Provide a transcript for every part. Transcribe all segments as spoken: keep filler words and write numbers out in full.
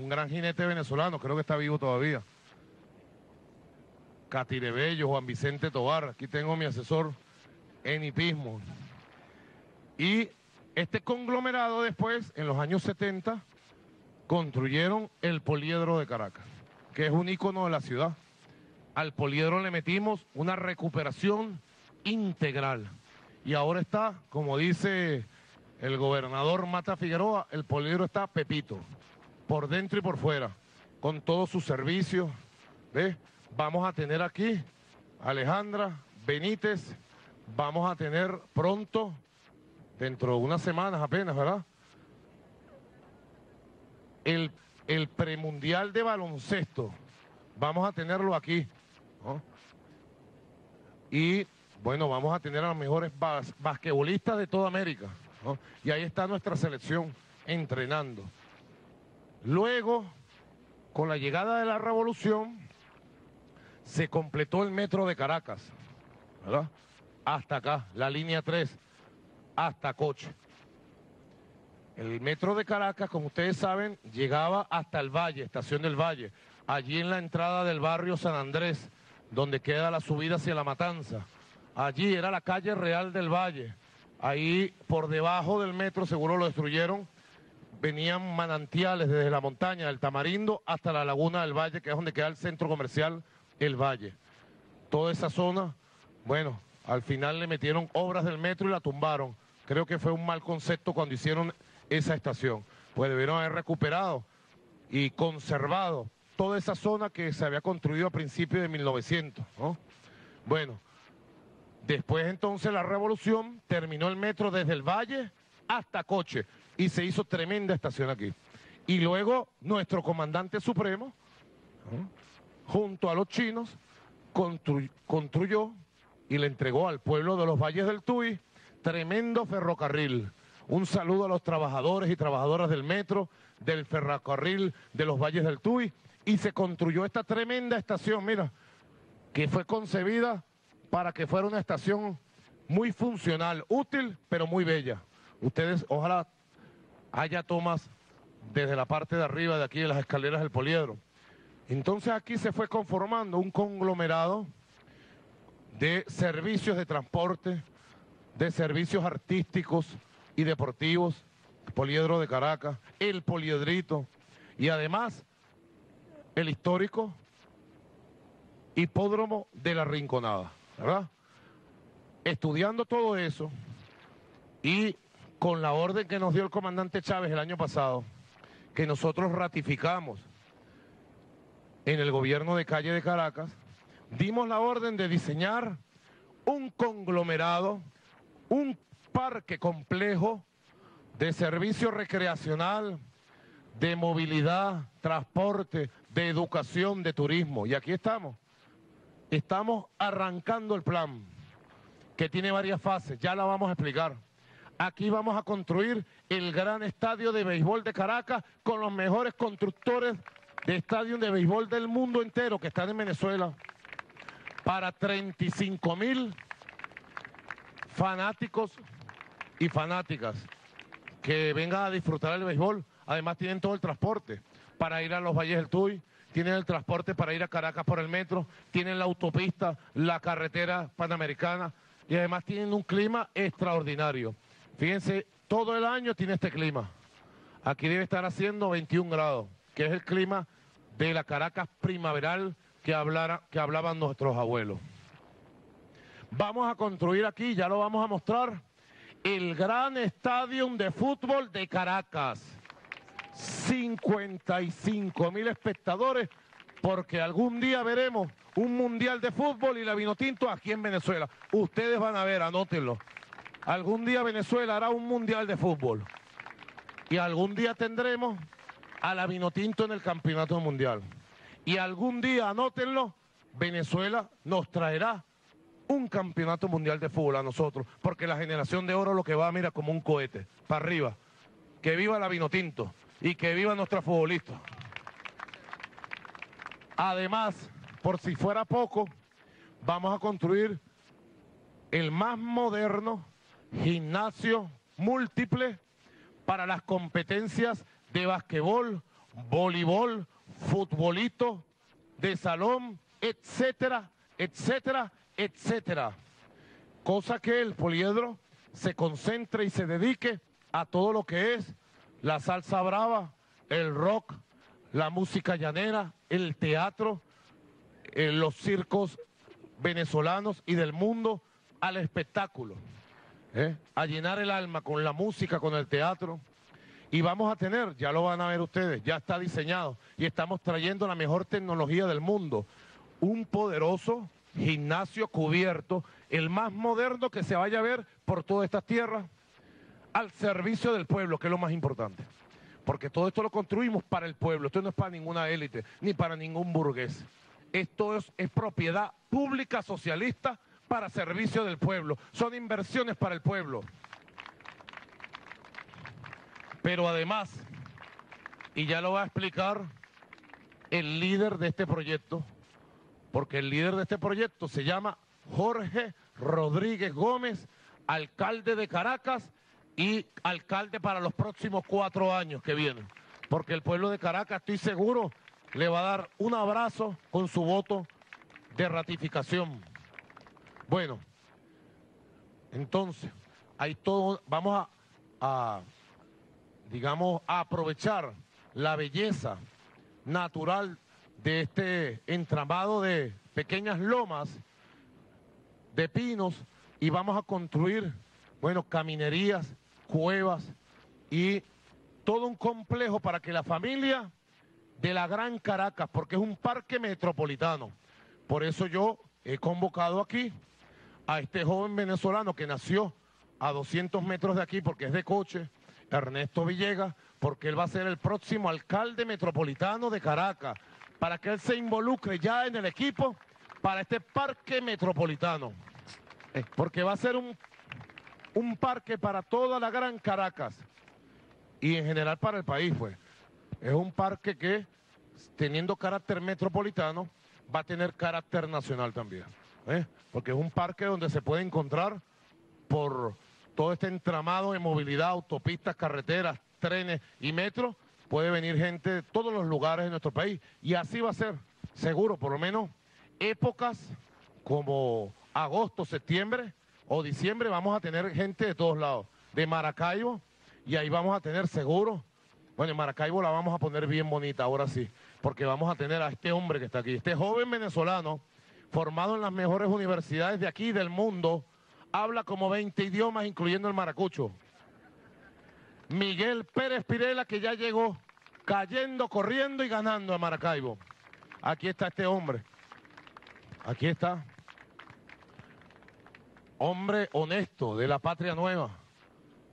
Un gran jinete venezolano, creo que está vivo todavía. Catirebello, Juan Vicente Tobar, aquí tengo mi asesor en hipismo. Y este conglomerado después, en los años setenta, construyeron el poliedro de Caracas, que es un ícono de la ciudad. Al poliedro le metimos una recuperación integral. Y ahora está, como dice el gobernador Mata Figueroa, el poliedro está pepito, por dentro y por fuera, con todos sus servicios. ¿Ves? Vamos a tener aquí Alejandra Benítez, vamos a tener pronto, dentro de unas semanas apenas, ¿verdad? El, el premundial de baloncesto, vamos a tenerlo aquí, ¿no? Y bueno, vamos a tener a los mejores bas, basquetbolistas de toda América, ¿no? Y ahí está nuestra selección entrenando. Luego, con la llegada de la revolución, se completó el metro de Caracas, ¿verdad? Hasta acá, la línea tres, hasta Coche. El metro de Caracas, como ustedes saben, llegaba hasta el Valle, Estación del Valle, allí en la entrada del barrio San Andrés, donde queda la subida hacia La Matanza. Allí era la calle Real del Valle, ahí por debajo del metro, seguro lo destruyeron, venían manantiales desde la montaña, del Tamarindo hasta la Laguna del Valle, que es donde queda el centro comercial El Valle. Toda esa zona, bueno, al final le metieron obras del metro y la tumbaron. Creo que fue un mal concepto cuando hicieron esa estación. Pues debieron haber recuperado y conservado toda esa zona que se había construido a principios de mil novecientos, ¿no? Bueno, después entonces la revolución terminó el metro desde El Valle hasta Coche y se hizo tremenda estación aquí. Y luego nuestro comandante supremo, ¿no?, junto a los chinos, construyó y le entregó al pueblo de los Valles del Tuy tremendo ferrocarril. Un saludo a los trabajadores y trabajadoras del metro, del ferrocarril de los Valles del Tuy, y se construyó esta tremenda estación, mira, que fue concebida para que fuera una estación muy funcional, útil, pero muy bella. Ustedes, ojalá haya tomas desde la parte de arriba de aquí, de las escaleras del poliedro. Entonces aquí se fue conformando un conglomerado de servicios de transporte, de servicios artísticos y deportivos, el poliedro de Caracas, el poliedrito y además el histórico hipódromo de la Rinconada, ¿verdad? Estudiando todo eso y con la orden que nos dio el comandante Chávez el año pasado, que nosotros ratificamos en el gobierno de Calle de Caracas, dimos la orden de diseñar un conglomerado, un parque complejo de servicio recreacional, de movilidad, transporte, de educación, de turismo. Y aquí estamos, estamos arrancando el plan, que tiene varias fases, ya la vamos a explicar. Aquí vamos a construir el gran estadio de béisbol de Caracas con los mejores constructores de estadio de béisbol del mundo entero que están en Venezuela, para treinta y cinco mil fanáticos y fanáticas que vengan a disfrutar el béisbol. Además tienen todo el transporte para ir a los Valles del Tuy, tienen el transporte para ir a Caracas por el metro, tienen la autopista, la carretera panamericana y además tienen un clima extraordinario. Fíjense, todo el año tiene este clima. Aquí debe estar haciendo veintiún grados. Que es el clima de la Caracas primaveral que, hablara, que hablaban nuestros abuelos. Vamos a construir aquí, ya lo vamos a mostrar, el gran estadio de fútbol de Caracas. cincuenta y cinco mil espectadores, porque algún día veremos un mundial de fútbol y la Vinotinto aquí en Venezuela. Ustedes van a ver, anótenlo. Algún día Venezuela hará un mundial de fútbol. Y algún día tendremos a la Vinotinto en el campeonato mundial. Y algún día, anótenlo, Venezuela nos traerá un campeonato mundial de fútbol a nosotros, porque la generación de oro lo que va, mira, como un cohete, para arriba. Que viva la Vinotinto y que viva nuestra futbolista. Además, por si fuera poco, vamos a construir el más moderno gimnasio múltiple para las competencias de basquetbol, voleibol, futbolito, de salón, etcétera, etcétera, etcétera. Cosa que el poliedro se concentre y se dedique a todo lo que es la salsa brava, el rock, la música llanera, el teatro, eh, los circos venezolanos y del mundo, al espectáculo, ¿eh? A llenar el alma con la música, con el teatro. Y vamos a tener, ya lo van a ver ustedes, ya está diseñado y estamos trayendo la mejor tecnología del mundo, un poderoso gimnasio cubierto, el más moderno que se vaya a ver por todas estas tierras, al servicio del pueblo, que es lo más importante. Porque todo esto lo construimos para el pueblo, esto no es para ninguna élite, ni para ningún burgués. Esto es, es propiedad pública socialista para servicio del pueblo, son inversiones para el pueblo. Pero además, y ya lo va a explicar el líder de este proyecto, porque el líder de este proyecto se llama Jorge Rodríguez Gómez, alcalde de Caracas y alcalde para los próximos cuatro años que vienen. Porque el pueblo de Caracas, estoy seguro, le va a dar un abrazo con su voto de ratificación. Bueno, entonces, ahí todo, vamos a, a digamos, a aprovechar la belleza natural de este entramado de pequeñas lomas, de pinos, y vamos a construir, bueno, caminerías, cuevas y todo un complejo para que la familia de la Gran Caracas, porque es un parque metropolitano. Por eso yo he convocado aquí a este joven venezolano que nació a doscientos metros de aquí, porque es de Coche, Ernesto Villegas, porque él va a ser el próximo alcalde metropolitano de Caracas, para que él se involucre ya en el equipo para este parque metropolitano, porque va a ser un, un parque para toda la Gran Caracas y en general para el país, pues. Es un parque que, teniendo carácter metropolitano, va a tener carácter nacional también, ¿eh? Porque es un parque donde se puede encontrar por todo este entramado de movilidad, autopistas, carreteras, trenes y metros. Puede venir gente de todos los lugares de nuestro país y así va a ser, seguro, por lo menos épocas como agosto, septiembre o diciembre vamos a tener gente de todos lados, de Maracaibo, y ahí vamos a tener seguro, bueno, en Maracaibo la vamos a poner bien bonita ahora sí, porque vamos a tener a este hombre que está aquí, este joven venezolano, formado en las mejores universidades de aquí del mundo, habla como veinte idiomas incluyendo el maracucho. Miguel Pérez Pirela, que ya llegó cayendo, corriendo y ganando a Maracaibo. Aquí está este hombre. Aquí está. Hombre honesto de la patria nueva.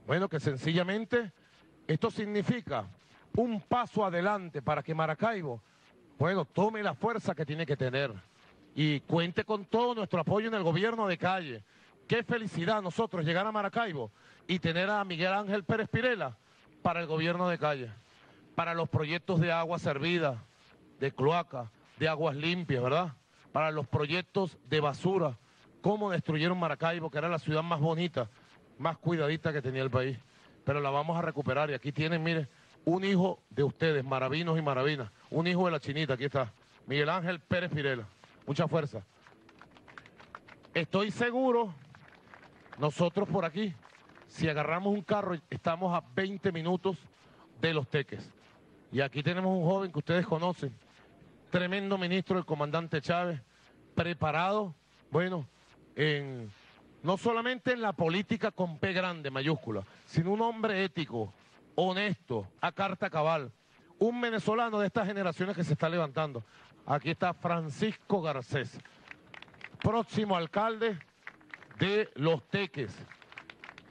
Bueno, que sencillamente esto significa un paso adelante para que Maracaibo, bueno, tome la fuerza que tiene que tener y cuente con todo nuestro apoyo en el gobierno de calle. Qué felicidad nosotros llegar a Maracaibo y tener a Miguel Ángel Pérez Pirela para el gobierno de calle, para los proyectos de agua servida, de cloaca, de aguas limpias, ¿verdad? Para los proyectos de basura, cómo destruyeron Maracaibo, que era la ciudad más bonita, más cuidadita que tenía el país. Pero la vamos a recuperar y aquí tienen, miren, un hijo de ustedes, maravinos y maravinas, un hijo de la chinita, aquí está, Miguel Ángel Pérez Pirela, mucha fuerza. Estoy seguro, nosotros por aquí, si agarramos un carro, estamos a veinte minutos de Los Teques. Y aquí tenemos un joven que ustedes conocen, tremendo ministro, el comandante Chávez, preparado, bueno, en, no solamente en la política con P grande, mayúscula, sino un hombre ético, honesto, a carta cabal, un venezolano de estas generaciones que se está levantando. Aquí está Francisco Garcés, próximo alcalde de Los Teques.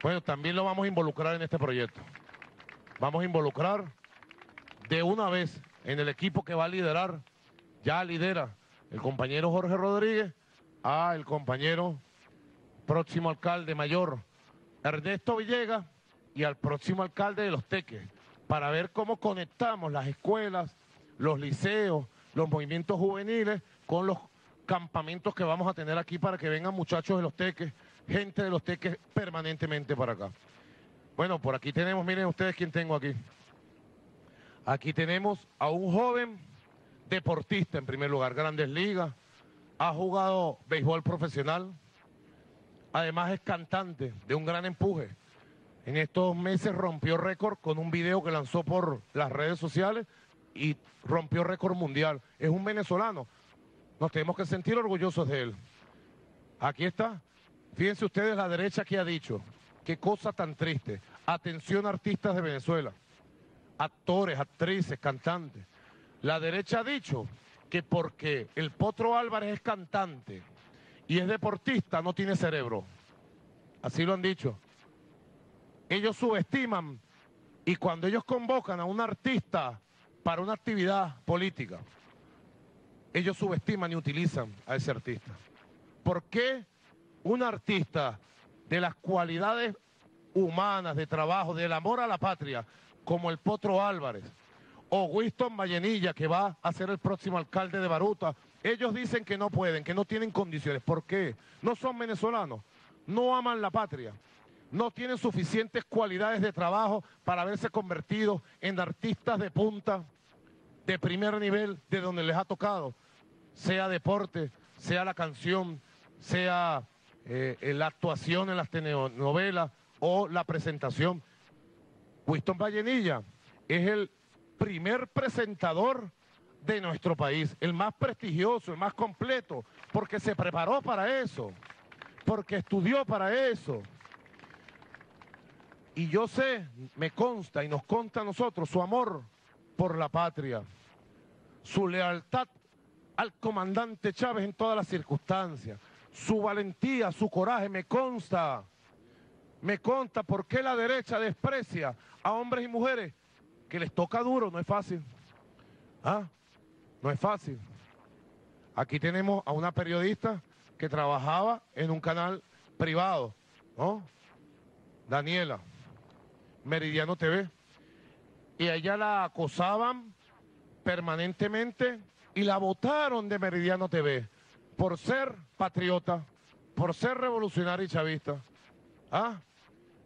Bueno, también lo vamos a involucrar en este proyecto. Vamos a involucrar de una vez en el equipo que va a liderar, ya lidera el compañero Jorge Rodríguez, a el compañero próximo alcalde mayor Ernesto Villegas y al próximo alcalde de Los Teques, para ver cómo conectamos las escuelas, los liceos, los movimientos juveniles con los campamentos que vamos a tener aquí para que vengan muchachos de Los Teques, gente de Los Teques permanentemente para acá. Bueno, por aquí tenemos, miren ustedes quién tengo aquí. Aquí tenemos a un joven deportista, en primer lugar, Grandes Ligas, ha jugado béisbol profesional, además es cantante de un gran empuje. En estos meses rompió récord con un video que lanzó por las redes sociales y rompió récord mundial. Es un venezolano, nos tenemos que sentir orgullosos de él. Aquí está, fíjense ustedes la derecha que ha dicho, qué cosa tan triste. Atención artistas de Venezuela, actores, actrices, cantantes. La derecha ha dicho que porque el Potro Álvarez es cantante y es deportista, no tiene cerebro. Así lo han dicho. Ellos subestiman y cuando ellos convocan a un artista para una actividad política, ellos subestiman y utilizan a ese artista. ¿Por qué un artista de las cualidades humanas, de trabajo, del amor a la patria, como el Potro Álvarez o Winston Vallenilla, que va a ser el próximo alcalde de Baruta, ellos dicen que no pueden, que no tienen condiciones? ¿Por qué? No son venezolanos, no aman la patria, no tienen suficientes cualidades de trabajo para haberse convertido en artistas de punta, de primer nivel, de donde les ha tocado, sea deporte, sea la canción, sea eh, la actuación en las telenovelas o la presentación. Winston Vallenilla es el primer presentador de nuestro país, el más prestigioso, el más completo, porque se preparó para eso, porque estudió para eso. Y yo sé, me consta y nos consta a nosotros su amor por la patria, su lealtad al comandante Chávez en todas las circunstancias, su valentía, su coraje, me consta. Me consta por qué la derecha desprecia a hombres y mujeres que les toca duro, no es fácil. ¿Ah? No es fácil. Aquí tenemos a una periodista que trabajaba en un canal privado, ¿no? Daniela, Meridiano T V, y a ella la acosaban permanentemente y la votaron de Meridiano T V por ser patriota, por ser revolucionaria y chavista. ¿Ah?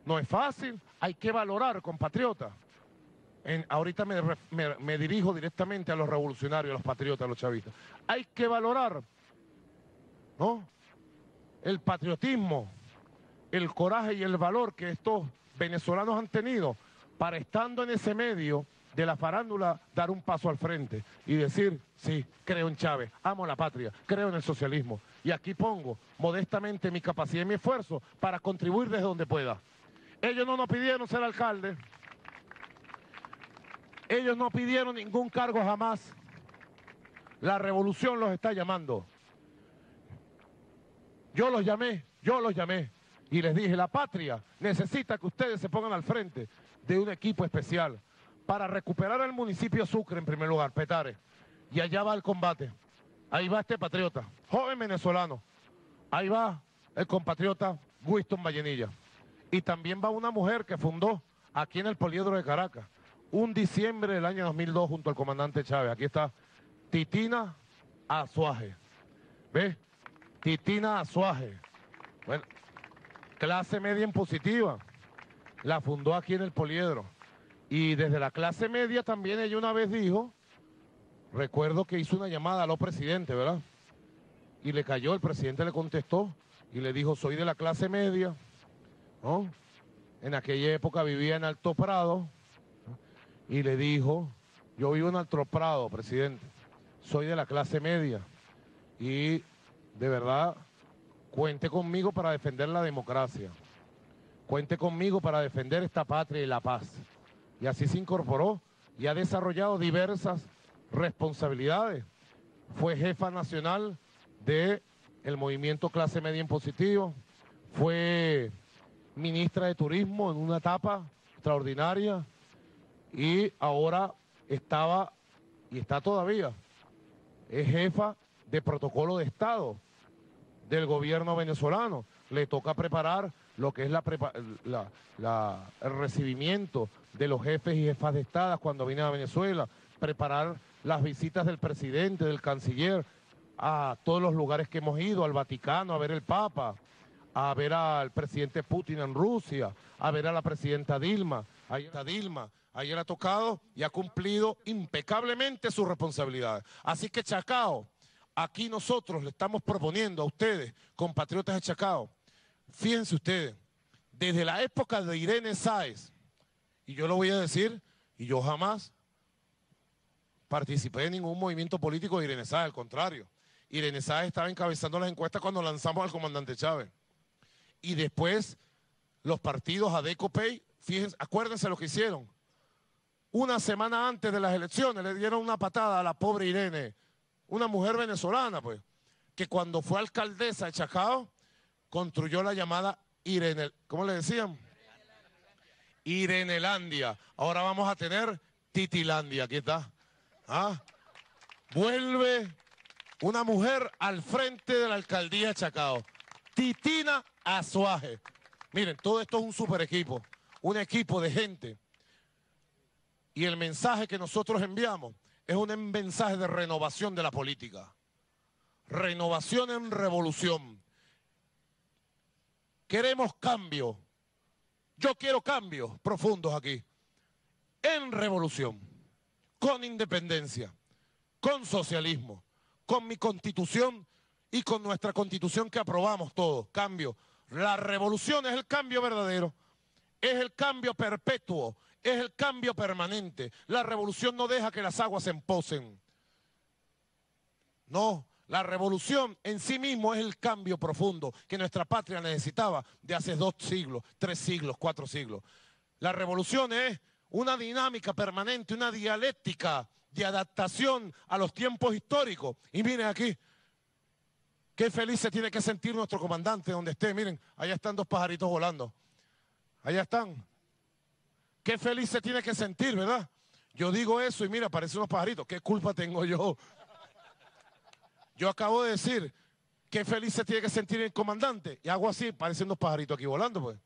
No es fácil, hay que valorar, compatriota. En, ahorita me, me, me dirijo directamente a los revolucionarios, a los patriotas, a los chavistas. Hay que valorar, ¿no?, el patriotismo, el coraje y el valor que estos venezolanos han tenido para, estando en ese medio de la farándula, dar un paso al frente y decir, sí, creo en Chávez, amo la patria, creo en el socialismo. Y aquí pongo modestamente mi capacidad y mi esfuerzo para contribuir desde donde pueda. Ellos no nos pidieron ser alcaldes, ellos no pidieron ningún cargo jamás. La revolución los está llamando. Yo los llamé, yo los llamé. Y les dije, la patria necesita que ustedes se pongan al frente de un equipo especial para recuperar el municipio Sucre, en primer lugar, Petare. Y allá va el combate. Ahí va este patriota, joven venezolano. Ahí va el compatriota Winston Vallenilla. Y también va una mujer que fundó aquí en el Poliedro de Caracas, un diciembre del año dos mil dos, junto al comandante Chávez. Aquí está Titina Azuaje. ¿Ves? Titina Azuaje. Bueno, clase media impositiva, la fundó aquí en el Poliedro. Y desde la clase media también ella una vez dijo, recuerdo que hizo una llamada a los presidentes, ¿verdad? Y le cayó, el presidente le contestó y le dijo, soy de la clase media, ¿no? En aquella época vivía en Alto Prado, ¿no? Y le dijo, yo vivo en Alto Prado, presidente, soy de la clase media y de verdad cuente conmigo para defender la democracia, cuente conmigo para defender esta patria y la paz. Y así se incorporó y ha desarrollado diversas responsabilidades. Fue jefa nacional del movimiento Clase Media Impositivo, fue ministra de Turismo en una etapa extraordinaria y ahora estaba, y está todavía, es jefa de protocolo de Estado del gobierno venezolano. Le toca preparar lo que es la, la, la, el recibimiento de los jefes y jefas de Estado cuando vienen a Venezuela, preparar las visitas del presidente, del canciller, a todos los lugares que hemos ido, al Vaticano, a ver el Papa, a ver al presidente Putin en Rusia, a ver a la presidenta Dilma. Ayer, a Dilma, ayer ha tocado y ha cumplido impecablemente sus responsabilidades. Así que Chacao, aquí nosotros le estamos proponiendo a ustedes, compatriotas de Chacao, fíjense ustedes, desde la época de Irene Sáez, y yo lo voy a decir, y yo jamás participé en ningún movimiento político de Irene Sáez, al contrario. Irene Sáez estaba encabezando las encuestas cuando lanzamos al comandante Chávez. Y después los partidos ADECOPEI, fíjense, acuérdense lo que hicieron. Una semana antes de las elecciones le dieron una patada a la pobre Irene, una mujer venezolana, pues, que cuando fue alcaldesa de Chacao, construyó la llamada Irene, ¿cómo le decían? Irenelandia. Ahora vamos a tener Titilandia, aquí está. ¿Ah? Vuelve una mujer al frente de la alcaldía de Chacao, Titina Azuaje. Miren, todo esto es un super equipo, un equipo de gente. Y el mensaje que nosotros enviamos es un mensaje de renovación de la política. Renovación en revolución. Queremos cambio. Yo quiero cambios profundos aquí. En revolución, con independencia, con socialismo, con mi constitución y con nuestra constitución que aprobamos todos. Cambio. La revolución es el cambio verdadero, es el cambio perpetuo, es el cambio permanente. La revolución no deja que las aguas se emposen. No, la revolución en sí mismo es el cambio profundo que nuestra patria necesitaba de hace dos siglos, tres siglos, cuatro siglos. La revolución es una dinámica permanente, una dialéctica de adaptación a los tiempos históricos. Y miren aquí, qué feliz se tiene que sentir nuestro comandante donde esté. Miren, allá están dos pajaritos volando. Allá están. Qué feliz se tiene que sentir, ¿verdad? Yo digo eso y mira, aparecen unos pajaritos. ¿Qué culpa tengo yo? Yo acabo de decir, qué feliz se tiene que sentir el comandante. Y hago así, parecen unos pajaritos aquí volando, pues.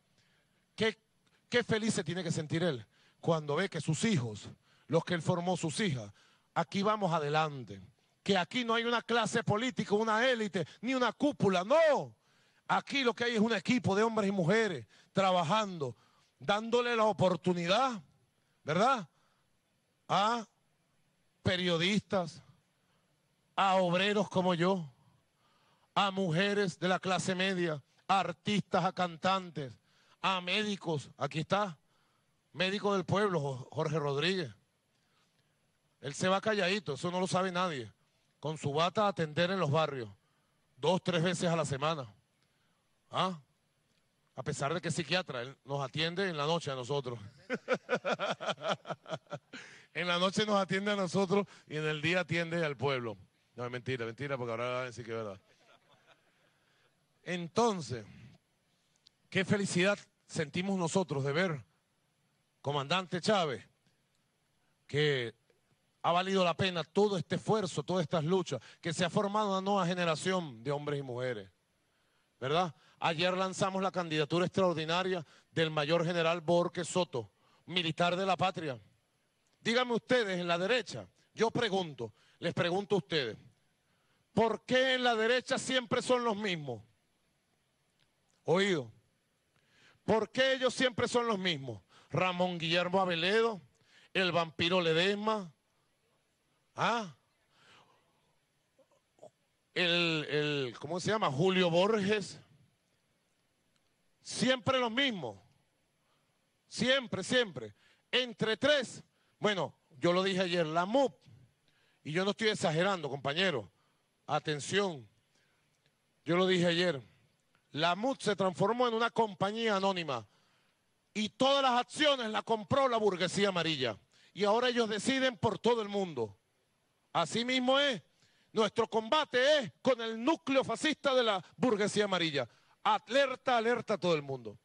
Qué, qué feliz se tiene que sentir él cuando ve que sus hijos, los que él formó, sus hijas, aquí vamos adelante, que aquí no hay una clase política, una élite, ni una cúpula, no, aquí lo que hay es un equipo de hombres y mujeres trabajando, dándole la oportunidad, ¿verdad?, a periodistas, a obreros como yo, a mujeres de la clase media, a artistas, a cantantes, a médicos, aquí está, médico del pueblo, Jorge Rodríguez. Él se va calladito, eso no lo sabe nadie. Con su bata a atender en los barrios, dos, tres veces a la semana. ¿Ah? A pesar de que es psiquiatra, él nos atiende en la noche a nosotros. En la noche nos atiende a nosotros y en el día atiende al pueblo. No, es mentira, mentira, porque ahora van a decir que es verdad. Entonces, qué felicidad sentimos nosotros de ver, comandante Chávez, que ha valido la pena todo este esfuerzo, todas estas luchas, que se ha formado una nueva generación de hombres y mujeres, ¿verdad? Ayer lanzamos la candidatura extraordinaria del mayor general Borges Soto, militar de la patria. Díganme ustedes, en la derecha, yo pregunto, les pregunto a ustedes, ¿por qué en la derecha siempre son los mismos? Oído, ¿por qué ellos siempre son los mismos? Ramón Guillermo Aveledo, el vampiro Ledesma, ¿ah? El, el, ¿cómo se llama? Julio Borges. Siempre los mismos. Siempre, siempre. Entre tres. Bueno, yo lo dije ayer, la M U P. Y yo no estoy exagerando, compañero. Atención. Yo lo dije ayer. La M U P se transformó en una compañía anónima. Y todas las acciones las compró la burguesía amarilla. Y ahora ellos deciden por todo el mundo. Así mismo es, nuestro combate es con el núcleo fascista de la burguesía amarilla. Alerta, alerta a todo el mundo.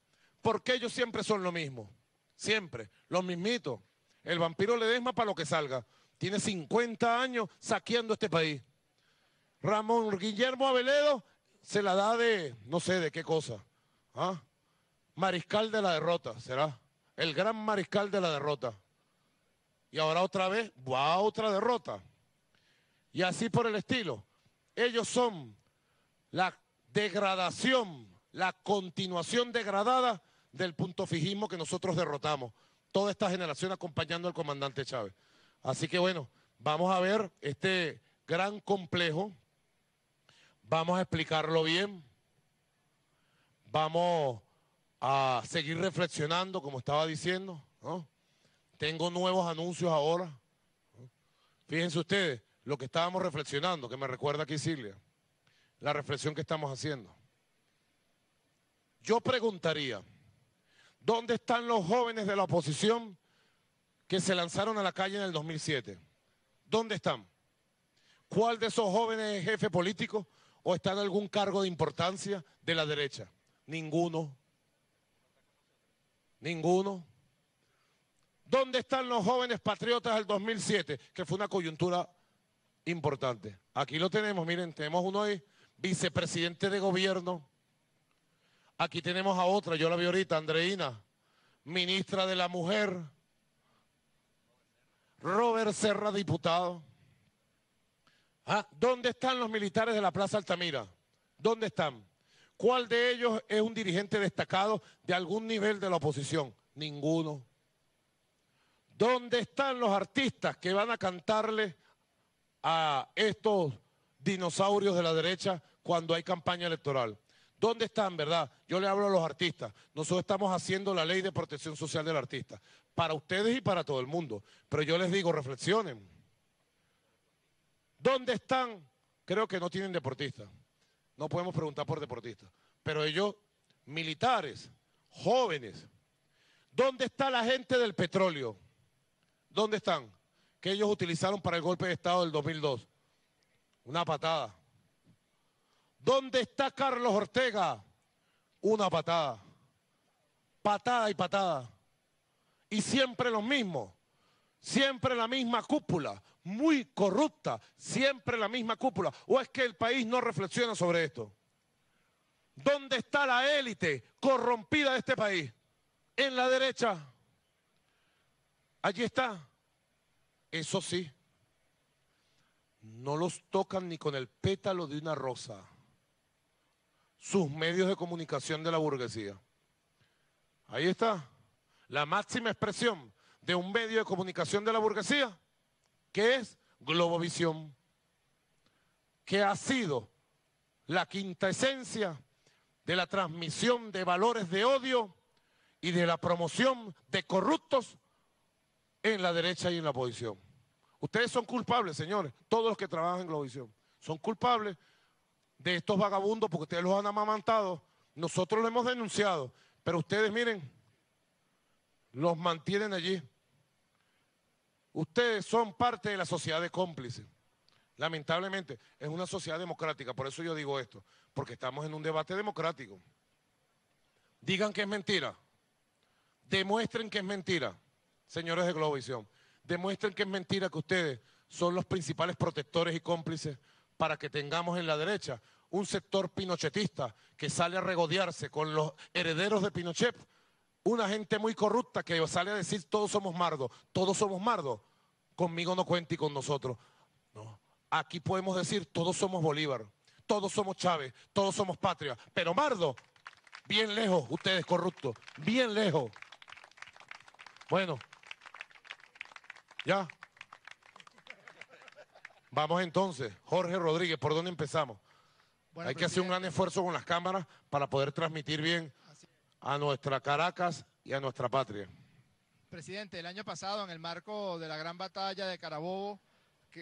Porque ellos siempre son lo mismo. Siempre, los mismitos. El vampiro Ledesma para lo que salga. Tiene cincuenta años saqueando este país. Ramón Guillermo Aveledo se la da de, no sé de qué cosa. ¿Ah? Mariscal de la derrota, será. El gran mariscal de la derrota. Y ahora otra vez, va a otra derrota. Y así por el estilo, ellos son la degradación la continuación degradada del puntofijismo que nosotros derrotamos. Toda esta generación acompañando al comandante Chávez. Así que bueno, vamos a ver este gran complejo. Vamos a explicarlo bien. Vamos a seguir reflexionando, como estaba diciendo, ¿no? Tengo nuevos anuncios ahora. Fíjense ustedes lo que estábamos reflexionando, que me recuerda aquí Silvia. La reflexión que estamos haciendo. Yo preguntaría, ¿dónde están los jóvenes de la oposición que se lanzaron a la calle en el dos mil siete? ¿Dónde están? ¿Cuál de esos jóvenes es jefe político o está en algún cargo de importancia de la derecha? Ninguno. Ninguno. ¿Dónde están los jóvenes patriotas del dos mil siete? Que fue una coyuntura importante. Aquí lo tenemos, miren, tenemos uno ahí, vicepresidente de gobierno. Aquí tenemos a otra, yo la vi ahorita, Andreina, ministra de la Mujer. Robert Serra, diputado. ¿Ah? ¿Dónde están los militares de la Plaza Altamira? ¿Dónde están? ¿Cuál de ellos es un dirigente destacado de algún nivel de la oposición? Ninguno. ¿Dónde están los artistas que van a cantarle a estos dinosaurios de la derecha cuando hay campaña electoral? ¿Dónde están, verdad? Yo le hablo a los artistas. Nosotros estamos haciendo la ley de protección social del artista. Para ustedes y para todo el mundo. Pero yo les digo, reflexionen. ¿Dónde están? Creo que no tienen deportistas. No podemos preguntar por deportistas. Pero ellos, militares, jóvenes. ¿Dónde está la gente del petróleo? ¿Dónde están? Que ellos utilizaron para el golpe de Estado del dos mil dos. Una patada. ¿Dónde está Carlos Ortega? Una patada. Patada y patada. Y siempre los mismos. Siempre la misma cúpula. Muy corrupta. Siempre la misma cúpula. ¿O es que el país no reflexiona sobre esto? ¿Dónde está la élite corrompida de este país? En la derecha. Allí está. Eso sí. No los tocan ni con el pétalo de una rosa. Sus medios de comunicación de la burguesía. Ahí está. La máxima expresión de un medio de comunicación de la burguesía, que es Globovisión, que ha sido la quintaesencia de la transmisión de valores de odio y de la promoción de corruptos en la derecha y en la oposición. Ustedes son culpables, señores, todos los que trabajan en Globovisión. Son culpables de estos vagabundos porque ustedes los han amamantado. Nosotros lo hemos denunciado, pero ustedes, miren, los mantienen allí. Ustedes son parte de la sociedad de cómplices. Lamentablemente, es una sociedad democrática, por eso yo digo esto, porque estamos en un debate democrático. Digan que es mentira. Demuestren que es mentira, señores de Globovisión. Demuestren que es mentira, que ustedes son los principales protectores y cómplices para que tengamos en la derecha un sector pinochetista que sale a regodearse con los herederos de Pinochet. Una gente muy corrupta que sale a decir todos somos mardos, todos somos mardos, conmigo no cuente y con nosotros. No. Aquí podemos decir todos somos Bolívar, todos somos Chávez, todos somos patria, pero mardo, bien lejos ustedes corruptos, bien lejos. Bueno, ya. Vamos entonces, Jorge Rodríguez, ¿por dónde empezamos? Bueno, hay que hacer un gran esfuerzo con las cámaras para poder transmitir bien a nuestra Caracas y a nuestra patria. Presidente, el año pasado, en el marco de la gran batalla de Carabobo, que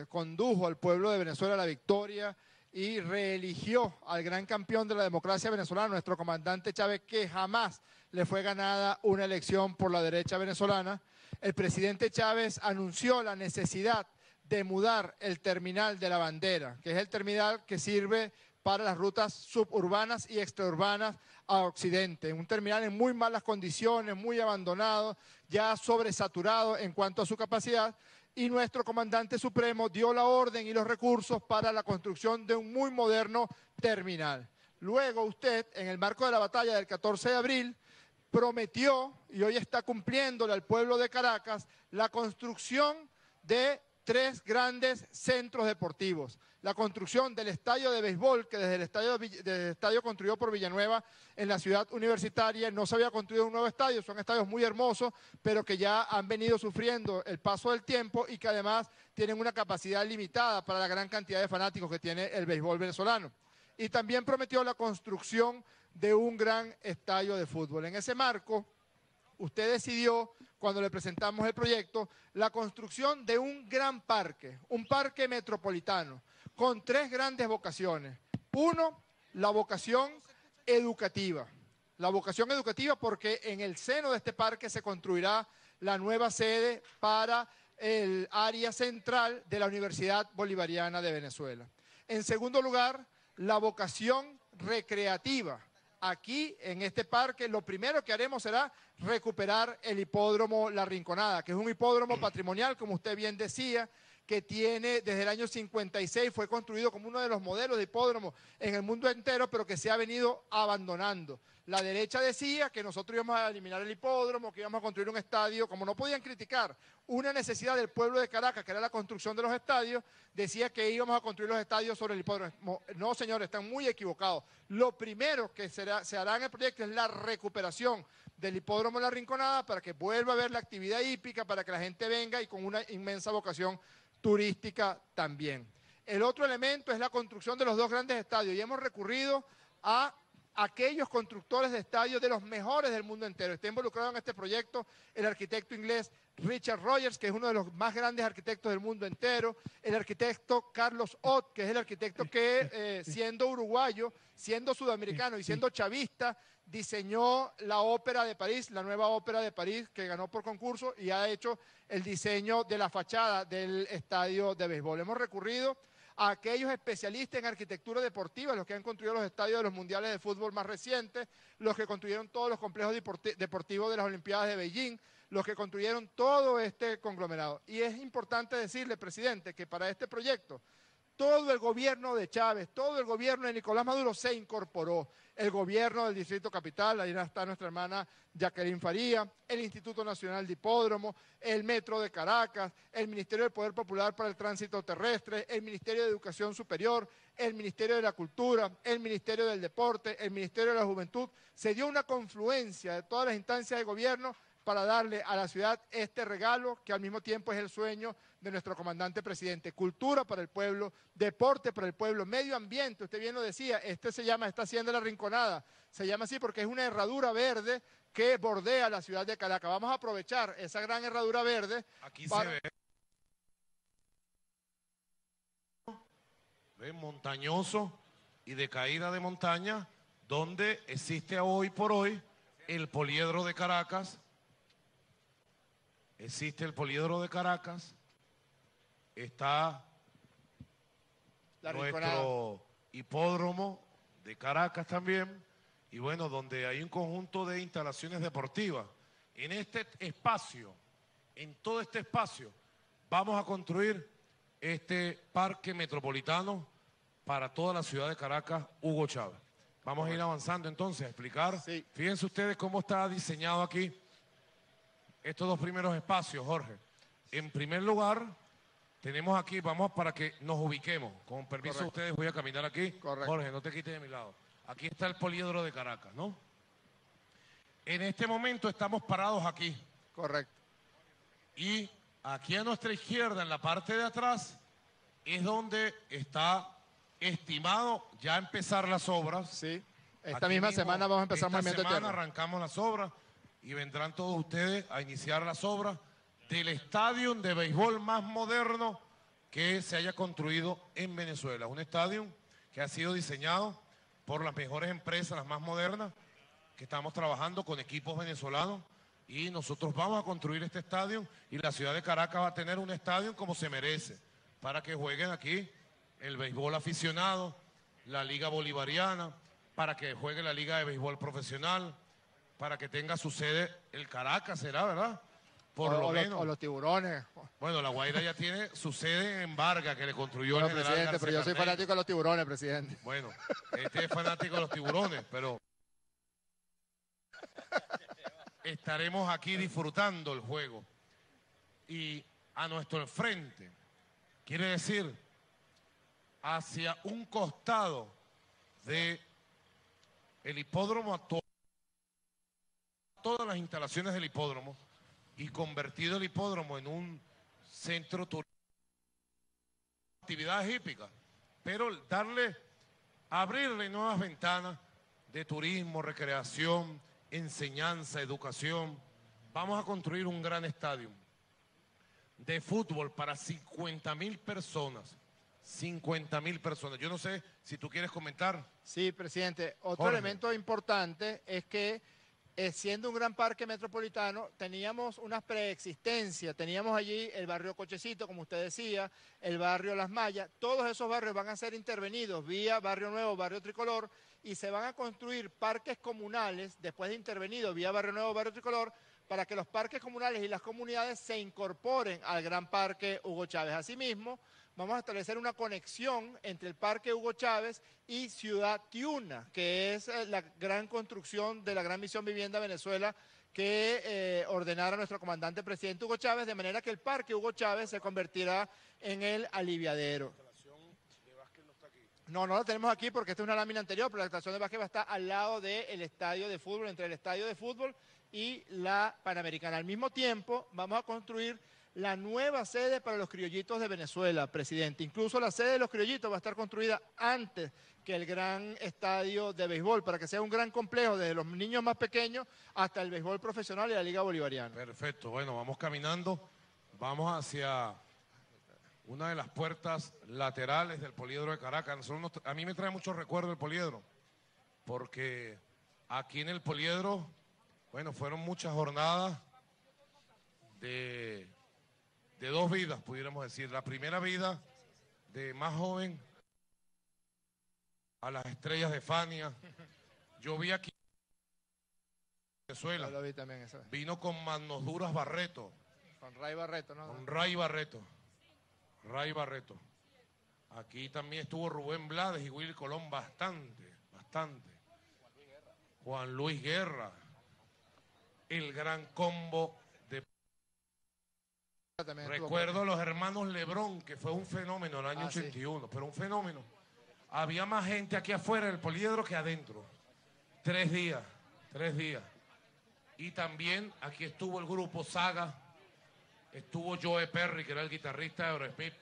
eh, condujo al pueblo de Venezuela a la victoria y reeligió al gran campeón de la democracia venezolana, nuestro comandante Chávez, que jamás le fue ganada una elección por la derecha venezolana. El presidente Chávez anunció la necesidad de mudar el terminal de La Bandera, que es el terminal que sirve para las rutas suburbanas y extraurbanas a Occidente. Un terminal en muy malas condiciones, muy abandonado, ya sobresaturado en cuanto a su capacidad. Y nuestro comandante supremo dio la orden y los recursos para la construcción de un muy moderno terminal. Luego usted, en el marco de la batalla del catorce de abril, prometió, y hoy está cumpliéndole al pueblo de Caracas, la construcción de tres grandes centros deportivos. La construcción del estadio de béisbol, que desde el estadio, desde el estadio construido por Villanueva en la ciudad universitaria, no se había construido un nuevo estadio. Son estadios muy hermosos, pero que ya han venido sufriendo el paso del tiempo y que además tienen una capacidad limitada para la gran cantidad de fanáticos que tiene el béisbol venezolano. Y también prometió la construcción de un gran estadio de fútbol. En ese marco, usted decidió, cuando le presentamos el proyecto, la construcción de un gran parque, un parque metropolitano, con tres grandes vocaciones. Uno, la vocación educativa. La vocación educativa porque en el seno de este parque se construirá la nueva sede para el área central de la Universidad Bolivariana de Venezuela. En segundo lugar, la vocación recreativa. Aquí, en este parque, lo primero que haremos será recuperar el hipódromo La Rinconada, que es un hipódromo patrimonial, como usted bien decía, que tiene desde el año cincuenta y seis, fue construido como uno de los modelos de hipódromo en el mundo entero, pero que se ha venido abandonando. La derecha decía que nosotros íbamos a eliminar el hipódromo, que íbamos a construir un estadio, como no podían criticar una necesidad del pueblo de Caracas, que era la construcción de los estadios, decía que íbamos a construir los estadios sobre el hipódromo. No, señores, están muy equivocados. Lo primero que será, se hará en el proyecto es la recuperación del hipódromo La Rinconada para que vuelva a haber la actividad hípica, para que la gente venga y con una inmensa vocación turística también. El otro elemento es la construcción de los dos grandes estadios y hemos recurrido a aquellos constructores de estadios de los mejores del mundo entero. Está involucrado en este proyecto el arquitecto inglés Richard Rogers, que es uno de los más grandes arquitectos del mundo entero, el arquitecto Carlos Ott, que es el arquitecto que eh, siendo uruguayo, siendo sudamericano y siendo chavista, diseñó la Ópera de París, la nueva Ópera de París, que ganó por concurso y ha hecho el diseño de la fachada del estadio de béisbol. Hemos recurrido a aquellos especialistas en arquitectura deportiva, los que han construido los estadios de los mundiales de fútbol más recientes, los que construyeron todos los complejos deportivos de las Olimpiadas de Beijing, los que construyeron todo este conglomerado. Y es importante decirle, presidente, que para este proyecto, todo el gobierno de Chávez, todo el gobierno de Nicolás Maduro se incorporó. El gobierno del Distrito Capital, ahí está nuestra hermana Jacqueline Faría, el Instituto Nacional de Hipódromo, el Metro de Caracas, el Ministerio del Poder Popular para el Tránsito Terrestre, el Ministerio de Educación Superior, el Ministerio de la Cultura, el Ministerio del Deporte, el Ministerio de la Juventud. Se dio una confluencia de todas las instancias de gobierno para darle a la ciudad este regalo, que al mismo tiempo es el sueño de nuestro comandante presidente. Cultura para el pueblo, deporte para el pueblo, medio ambiente, usted bien lo decía, este se llama, esta hacienda La Rinconada, se llama así porque es una herradura verde que bordea la ciudad de Caracas. Vamos a aprovechar esa gran herradura verde. Aquí para... se ve. ve montañoso y de caída de montaña, donde existe hoy por hoy el poliedro de Caracas, existe el poliedro de Caracas, está nuestro hipódromo de Caracas también, y bueno, donde hay un conjunto de instalaciones deportivas. En este espacio, en todo este espacio, vamos a construir este parque metropolitano para toda la ciudad de Caracas, Hugo Chávez. Vamos Correcto. a ir avanzando entonces, a explicar. Sí. Fíjense ustedes cómo está diseñado aquí estos dos primeros espacios, Jorge. En primer lugar, tenemos aquí, vamos para que nos ubiquemos. Con permiso de ustedes, voy a caminar aquí. Correcto. Jorge, no te quites de mi lado. Aquí está el poliedro de Caracas, ¿no? En este momento estamos parados aquí. Correcto. Y aquí a nuestra izquierda, en la parte de atrás, es donde está estimado ya empezar las obras. Sí. Esta aquí misma mismo, semana vamos a empezar movimiento de tierra. Esta semana arrancamos las obras. Y vendrán todos ustedes a iniciar las obras del estadio de béisbol más moderno que se haya construido en Venezuela. Un estadio que ha sido diseñado por las mejores empresas, las más modernas, que estamos trabajando con equipos venezolanos. Y nosotros vamos a construir este estadio y la ciudad de Caracas va a tener un estadio como se merece, para que jueguen aquí el béisbol aficionado, la Liga Bolivariana, para que juegue la Liga de Béisbol Profesional, para que tenga su sede el Caracas, será, ¿verdad? Por o, lo o menos. Los, o los tiburones. Bueno, La Guaira ya tiene su sede en Vargas, que le construyó bueno, el general presidente, García pero yo soy Carneiro. fanático de los tiburones, presidente. Bueno, este es fanático de los tiburones, pero estaremos aquí disfrutando el juego. Y a nuestro frente Quiere decir, hacia un costado del hipódromo a to- todas las instalaciones del hipódromo, y convertido el hipódromo en un centro turístico, actividades hípicas, pero darle, abrirle nuevas ventanas de turismo, recreación, enseñanza, educación. Vamos a construir un gran estadio de fútbol para cincuenta mil personas. cincuenta mil personas. Yo no sé si tú quieres comentar. Sí, presidente. Otro Jorge. Elemento importante es que, eh, siendo un gran parque metropolitano, teníamos unas preexistencias. Teníamos allí el barrio Cochecito, como usted decía, el barrio Las Mayas. Todos esos barrios van a ser intervenidos vía Barrio Nuevo, Barrio Tricolor, y se van a construir parques comunales, después de intervenidos vía Barrio Nuevo, Barrio Tricolor, para que los parques comunales y las comunidades se incorporen al Gran Parque Hugo Chávez. Asimismo, vamos a establecer una conexión entre el Parque Hugo Chávez y Ciudad Tiuna, que es la gran construcción de la Gran Misión Vivienda Venezuela que eh, ordenara nuestro comandante presidente Hugo Chávez, de manera que el Parque Hugo Chávez se convertirá en el aliviadero. No, no la tenemos aquí porque esta es una lámina anterior, pero la estación de Vázquez va a estar al lado del estadio de fútbol, entre el estadio de fútbol y la Panamericana. Al mismo tiempo, vamos a construir la nueva sede para los criollitos de Venezuela, presidente. Incluso la sede de los criollitos va a estar construida antes que el gran estadio de béisbol, para que sea un gran complejo, desde los niños más pequeños hasta el béisbol profesional y la Liga Bolivariana. Perfecto. Bueno, vamos caminando, vamos hacia una de las puertas laterales del Poliedro de Caracas. Nos, a mí me trae mucho recuerdo el Poliedro, porque aquí en el Poliedro, bueno, fueron muchas jornadas de, de dos vidas, pudiéramos decir. La primera vida de más joven a las estrellas de Fania. Yo vi aquí en Venezuela. Lo vi también, eso. Vino con manos duras Barreto. Con Ray Barreto, ¿no? Con Ray Barreto. Ray Barreto. Aquí también estuvo Rubén Blades y Willy Colón bastante, bastante. Juan Luis Guerra. El gran combo de... También recuerdo a los hermanos Lebrón, que fue un fenómeno en el año ah, ochenta y uno, sí. Pero un fenómeno. Había más gente aquí afuera del Poliedro que adentro. Tres días, tres días. Y también aquí estuvo el grupo Saga. Estuvo Joe Perry, que era el guitarrista de Aerosmith.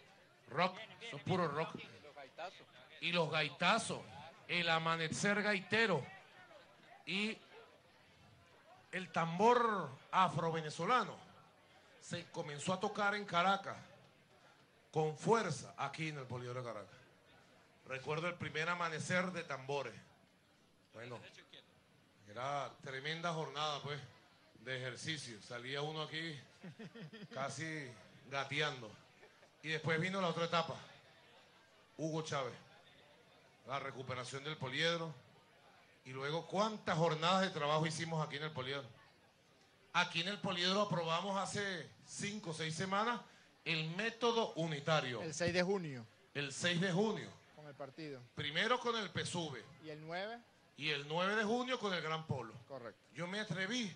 Rock, son puro rock. Y los gaitazos, el amanecer gaitero y el tambor afrovenezolano se comenzó a tocar en Caracas con fuerza aquí en el Poliedro de Caracas. Recuerdo el primer amanecer de tambores. Bueno, era tremenda jornada, pues, de ejercicio. Salía uno aquí casi gateando. Y después vino la otra etapa, Hugo Chávez, la recuperación del Poliedro. Y luego, ¿cuántas jornadas de trabajo hicimos aquí en el Poliedro? Aquí en el Poliedro aprobamos hace cinco o seis semanas el método unitario. El seis de junio. El seis de junio. Con el partido. Primero con el P S U V. ¿Y el nueve? Y el nueve de junio con el Gran Polo. Correcto. Yo me atreví,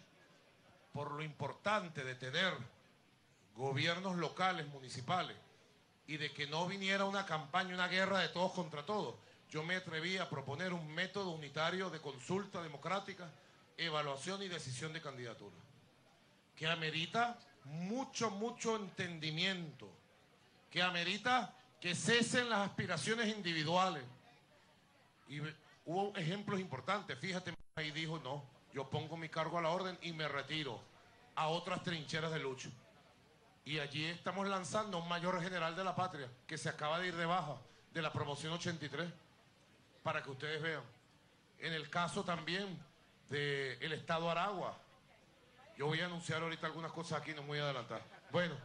por lo importante de tener gobiernos locales, municipales, y de que no viniera una campaña, una guerra de todos contra todos, yo me atreví a proponer un método unitario de consulta democrática, evaluación y decisión de candidatura, que amerita mucho, mucho entendimiento, que amerita que cesen las aspiraciones individuales. Y hubo ejemplos importantes, fíjate, ahí dijo, no, yo pongo mi cargo a la orden y me retiro a otras trincheras de lucha. Y allí estamos lanzando a un mayor general de la patria, que se acaba de ir de baja, de la promoción ochenta y tres. Para que ustedes vean. En el caso también del estado de Aragua, yo voy a anunciar ahorita algunas cosas aquí, no me voy a adelantar. Bueno,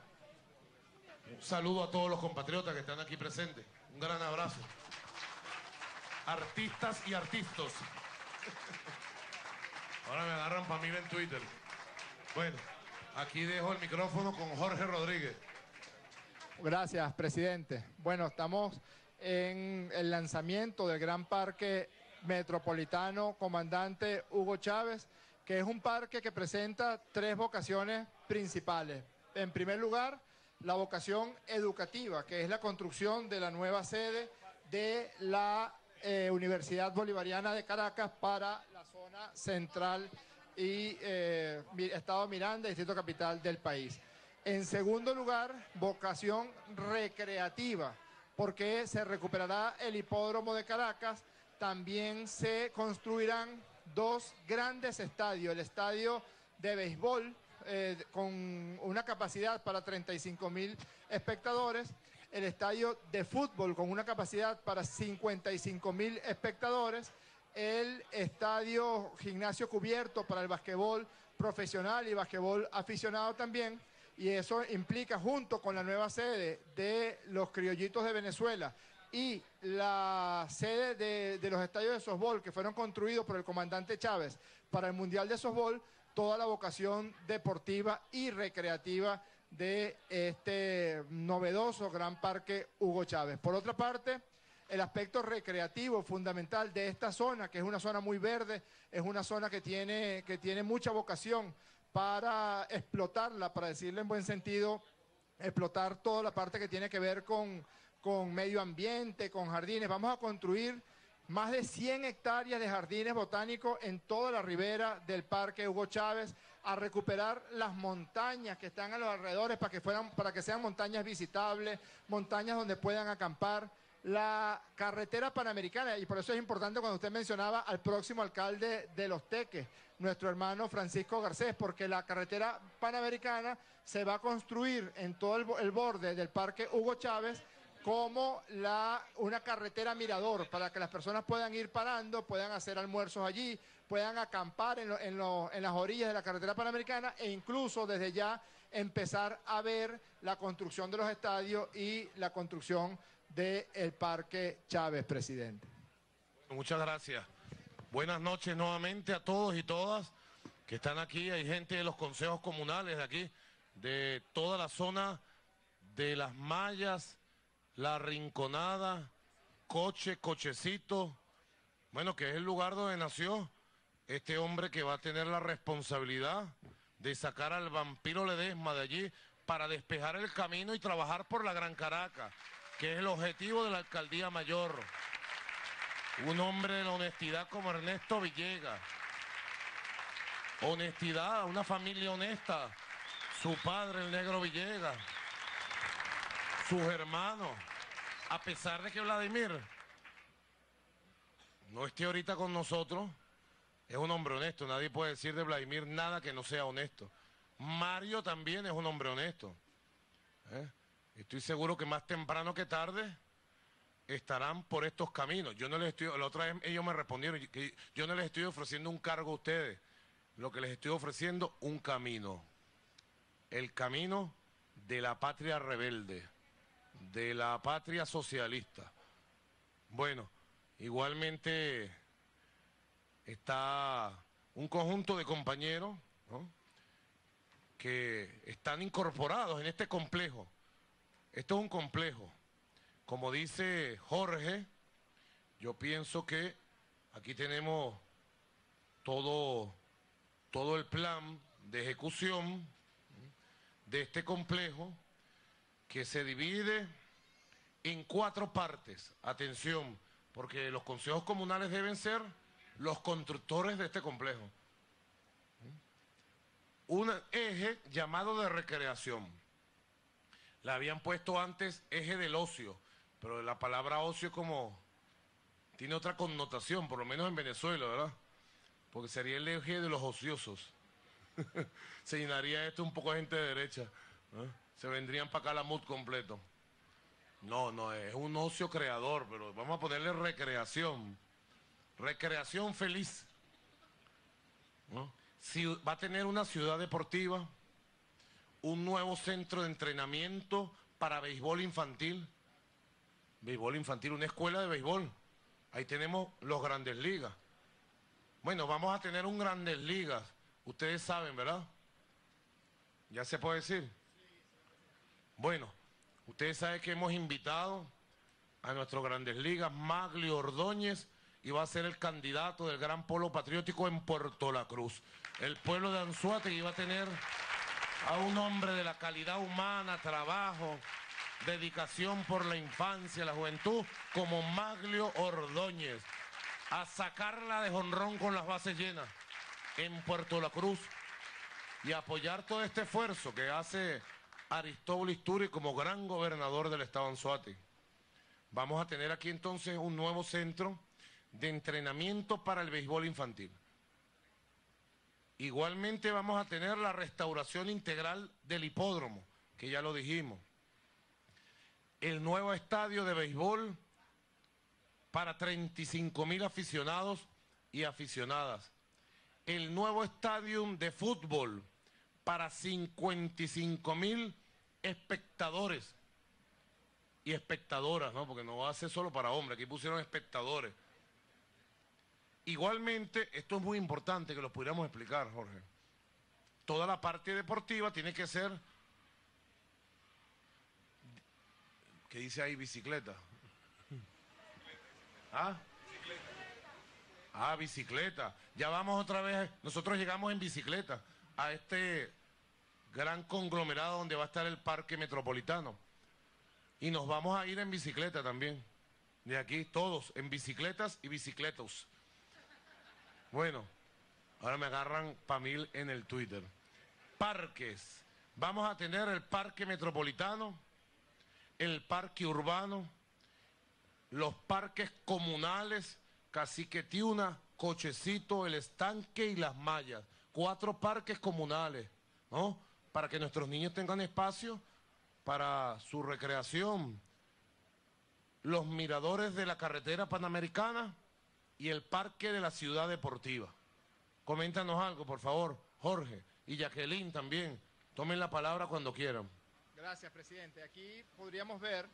un saludo a todos los compatriotas que están aquí presentes, un gran abrazo. Artistas y artistas. Ahora me agarran para mí en Twitter. Bueno, aquí dejo el micrófono con Jorge Rodríguez. Gracias, presidente. Bueno, estamos en el lanzamiento del Gran Parque Metropolitano Comandante Hugo Chávez, que es un parque que presenta tres vocaciones principales. En primer lugar, la vocación educativa, que es la construcción de la nueva sede de la eh, Universidad Bolivariana de Caracas para la zona central y eh, Estado Miranda, Distrito Capital del país. En segundo lugar, vocación recreativa, porque se recuperará el hipódromo de Caracas, también se construirán dos grandes estadios, el estadio de béisbol eh, con una capacidad para treinta y cinco mil espectadores, el estadio de fútbol con una capacidad para cincuenta y cinco mil espectadores, el estadio gimnasio cubierto para el basquetbol profesional y basquetbol aficionado también, y eso implica, junto con la nueva sede de los criollitos de Venezuela y la sede de, de los estadios de softball que fueron construidos por el comandante Chávez para el Mundial de Softball, toda la vocación deportiva y recreativa de este novedoso Gran Parque Hugo Chávez. Por otra parte, el aspecto recreativo fundamental de esta zona, que es una zona muy verde, es una zona que tiene, que tiene mucha vocación para explotarla, para decirle en buen sentido, explotar toda la parte que tiene que ver con, con medio ambiente, con jardines. Vamos a construir más de cien hectáreas de jardines botánicos en toda la ribera del Parque Hugo Chávez, a recuperar las montañas que están a los alrededores para que, fueran, para que sean montañas visitables, montañas donde puedan acampar. La carretera panamericana, y por eso es importante cuando usted mencionaba al próximo alcalde de Los Teques, nuestro hermano Francisco Garcés, porque la carretera panamericana se va a construir en todo el, el borde del Parque Hugo Chávez como la, una carretera mirador, para que las personas puedan ir parando, puedan hacer almuerzos allí, puedan acampar en, lo, en, lo, en las orillas de la carretera panamericana, e incluso desde ya empezar a ver la construcción de los estadios y la construcción del Parque Chávez, presidente. Muchas gracias. Buenas noches nuevamente a todos y todas que están aquí. Hay gente de los consejos comunales de aquí, de toda la zona de Las Mayas, La Rinconada, Coche, Cochecito, bueno, que es el lugar donde nació este hombre que va a tener la responsabilidad de sacar al vampiro Ledesma de allí para despejar el camino y trabajar por la Gran Caracas, que es el objetivo de la Alcaldía Mayor. Un hombre de la honestidad como Ernesto Villegas. Honestidad, una familia honesta. Su padre, el negro Villegas. Sus hermanos. A pesar de que Vladimir no esté ahorita con nosotros, es un hombre honesto. Nadie puede decir de Vladimir nada que no sea honesto. Mario también es un hombre honesto. ¿Eh? Estoy seguro que más temprano que tarde estarán por estos caminos. Yo no les estoy, la otra vez ellos me respondieron que yo no les estoy ofreciendo un cargo a ustedes. Lo que les estoy ofreciendo, un camino. El camino de la patria rebelde, de la patria socialista. Bueno, igualmente está un conjunto de compañeros, ¿no?, que están incorporados en este complejo. Esto es un complejo. Como dice Jorge, yo pienso que aquí tenemos todo, todo el plan de ejecución de este complejo, que se divide en cuatro partes. Atención, porque los consejos comunales deben ser los constructores de este complejo. Un eje llamado de recreación. La habían puesto antes eje del ocio, pero la palabra ocio como tiene otra connotación, por lo menos en Venezuela, ¿verdad? Porque sería el eje de los ociosos. Se llenaría esto un poco de gente de derecha, ¿eh? Se vendrían para acá la M U D completo. No, no, es un ocio creador, pero vamos a ponerle recreación. Recreación feliz, ¿no? Si va a tener una ciudad deportiva, un nuevo centro de entrenamiento para béisbol infantil, béisbol infantil, una escuela de béisbol. Ahí tenemos los Grandes Ligas. Bueno, vamos a tener un Grandes Ligas, ustedes saben, ¿verdad? ¿Ya se puede decir? Bueno, ustedes saben que hemos invitado a nuestro Grandes Ligas, Magli Ordóñez, y va a ser el candidato del Gran Polo Patriótico en Puerto La Cruz. El pueblo de Anzoátegui va a tener a un hombre de la calidad humana, trabajo, dedicación por la infancia, la juventud, como Maglio Ordóñez, a sacarla de jonrón con las bases llenas en Puerto La Cruz y apoyar todo este esfuerzo que hace Aristóbulo Istúriz como gran gobernador del estado Anzoátegui. Vamos a tener aquí entonces un nuevo centro de entrenamiento para el béisbol infantil. Igualmente vamos a tener la restauración integral del hipódromo, que ya lo dijimos. El nuevo estadio de béisbol para treinta y cinco mil aficionados y aficionadas. El nuevo estadio de fútbol para cincuenta y cinco mil espectadores y espectadoras, ¿no? Porque no va a ser solo para hombres, aquí pusieron espectadores. Igualmente, esto es muy importante que lo pudiéramos explicar, Jorge. Toda la parte deportiva tiene que ser, ¿qué dice ahí? Bicicleta. ¿Ah? Ah, bicicleta. Ya vamos otra vez, nosotros llegamos en bicicleta a este gran conglomerado donde va a estar el Parque Metropolitano. Y nos vamos a ir en bicicleta también. De aquí todos, en bicicletas y bicicletos. Bueno, ahora me agarran pa' mil en el Twitter. Parques. Vamos a tener el Parque Metropolitano, el Parque Urbano, los parques comunales, Cacique Tiuna, Cochecito, El Estanque y Las Mallas. Cuatro parques comunales, ¿no? Para que nuestros niños tengan espacio para su recreación. Los miradores de la carretera panamericana y el parque de la ciudad deportiva. Coméntanos algo, por favor, Jorge, y Jacqueline también. Tomen la palabra cuando quieran. Gracias, presidente. Aquí podríamos ver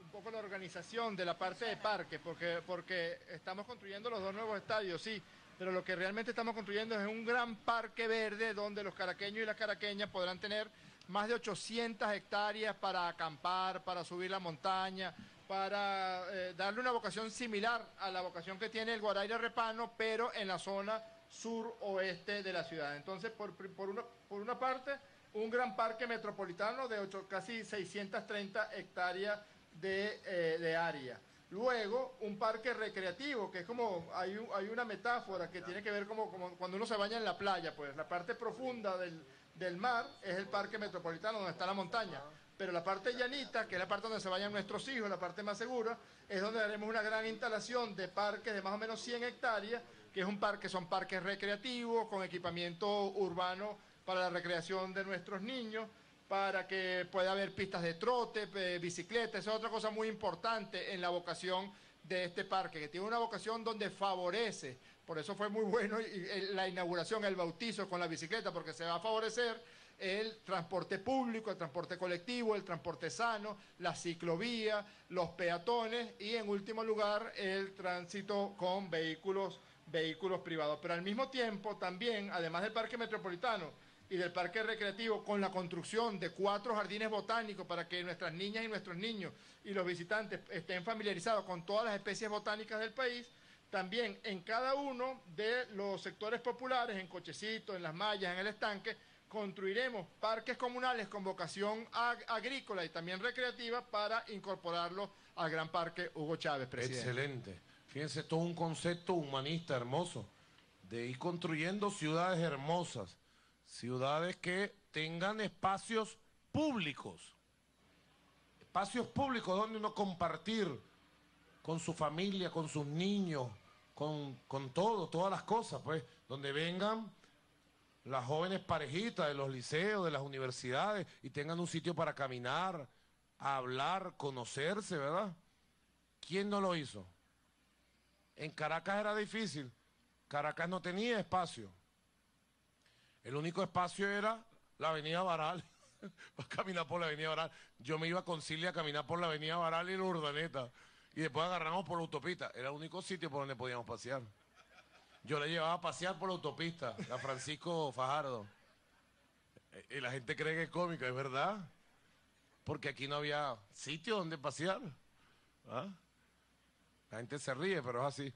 un poco la organización de la parte de parque, porque, porque estamos construyendo los dos nuevos estadios, sí, pero lo que realmente estamos construyendo es un gran parque verde donde los caraqueños y las caraqueñas podrán tener más de ochocientas hectáreas para acampar, para subir la montaña, para eh, darle una vocación similar a la vocación que tiene el Guaraire Repano, pero en la zona sur-oeste de la ciudad. Entonces, por, por, una, por una parte, un gran parque metropolitano de ocho, casi seiscientas treinta hectáreas de, eh, de área. Luego, un parque recreativo, que es como, hay, un, hay una metáfora que tiene que ver como, como cuando uno se baña en la playa, pues la parte profunda del, del mar es el parque metropolitano donde está la montaña. Pero la parte llanita, que es la parte donde se vayan nuestros hijos, la parte más segura, es donde haremos una gran instalación de parques de más o menos cien hectáreas, que es un parque, son parques recreativos, con equipamiento urbano para la recreación de nuestros niños, para que pueda haber pistas de trote, bicicletas. Esa es otra cosa muy importante en la vocación de este parque, que tiene una vocación donde favorece, por eso fue muy bueno la inauguración, el bautizo con la bicicleta, porque se va a favorecer el transporte público, el transporte colectivo, el transporte sano, la ciclovía, los peatones y en último lugar el tránsito con vehículos, vehículos privados. Pero al mismo tiempo también, además del parque metropolitano y del parque recreativo, con la construcción de cuatro jardines botánicos para que nuestras niñas y nuestros niños y los visitantes estén familiarizados con todas las especies botánicas del país, también en cada uno de los sectores populares, en Cochecito, en Las Mallas, en El Estanque, construiremos parques comunales con vocación ag agrícola y también recreativa para incorporarlo al Gran Parque Hugo Chávez, presidente. Excelente. Fíjense, todo un concepto humanista hermoso de ir construyendo ciudades hermosas, ciudades que tengan espacios públicos, espacios públicos donde uno compartir con su familia, con sus niños, con, con todo, todas las cosas, pues, donde vengan las jóvenes parejitas de los liceos, de las universidades, y tengan un sitio para caminar, hablar, conocerse, ¿verdad? ¿Quién no lo hizo? En Caracas era difícil. Caracas no tenía espacio. El único espacio era la avenida Varal. Caminar por la avenida Varal. Yo me iba con Cilia a caminar por la avenida Varal y la Urdaneta. Y después agarramos por la autopista. Era el único sitio por donde podíamos pasear. Yo la llevaba a pasear por la autopista, a Francisco Fajardo. Y la gente cree que es cómica, es verdad. Porque aquí no había sitio donde pasear. ¿Ah? La gente se ríe, pero es así.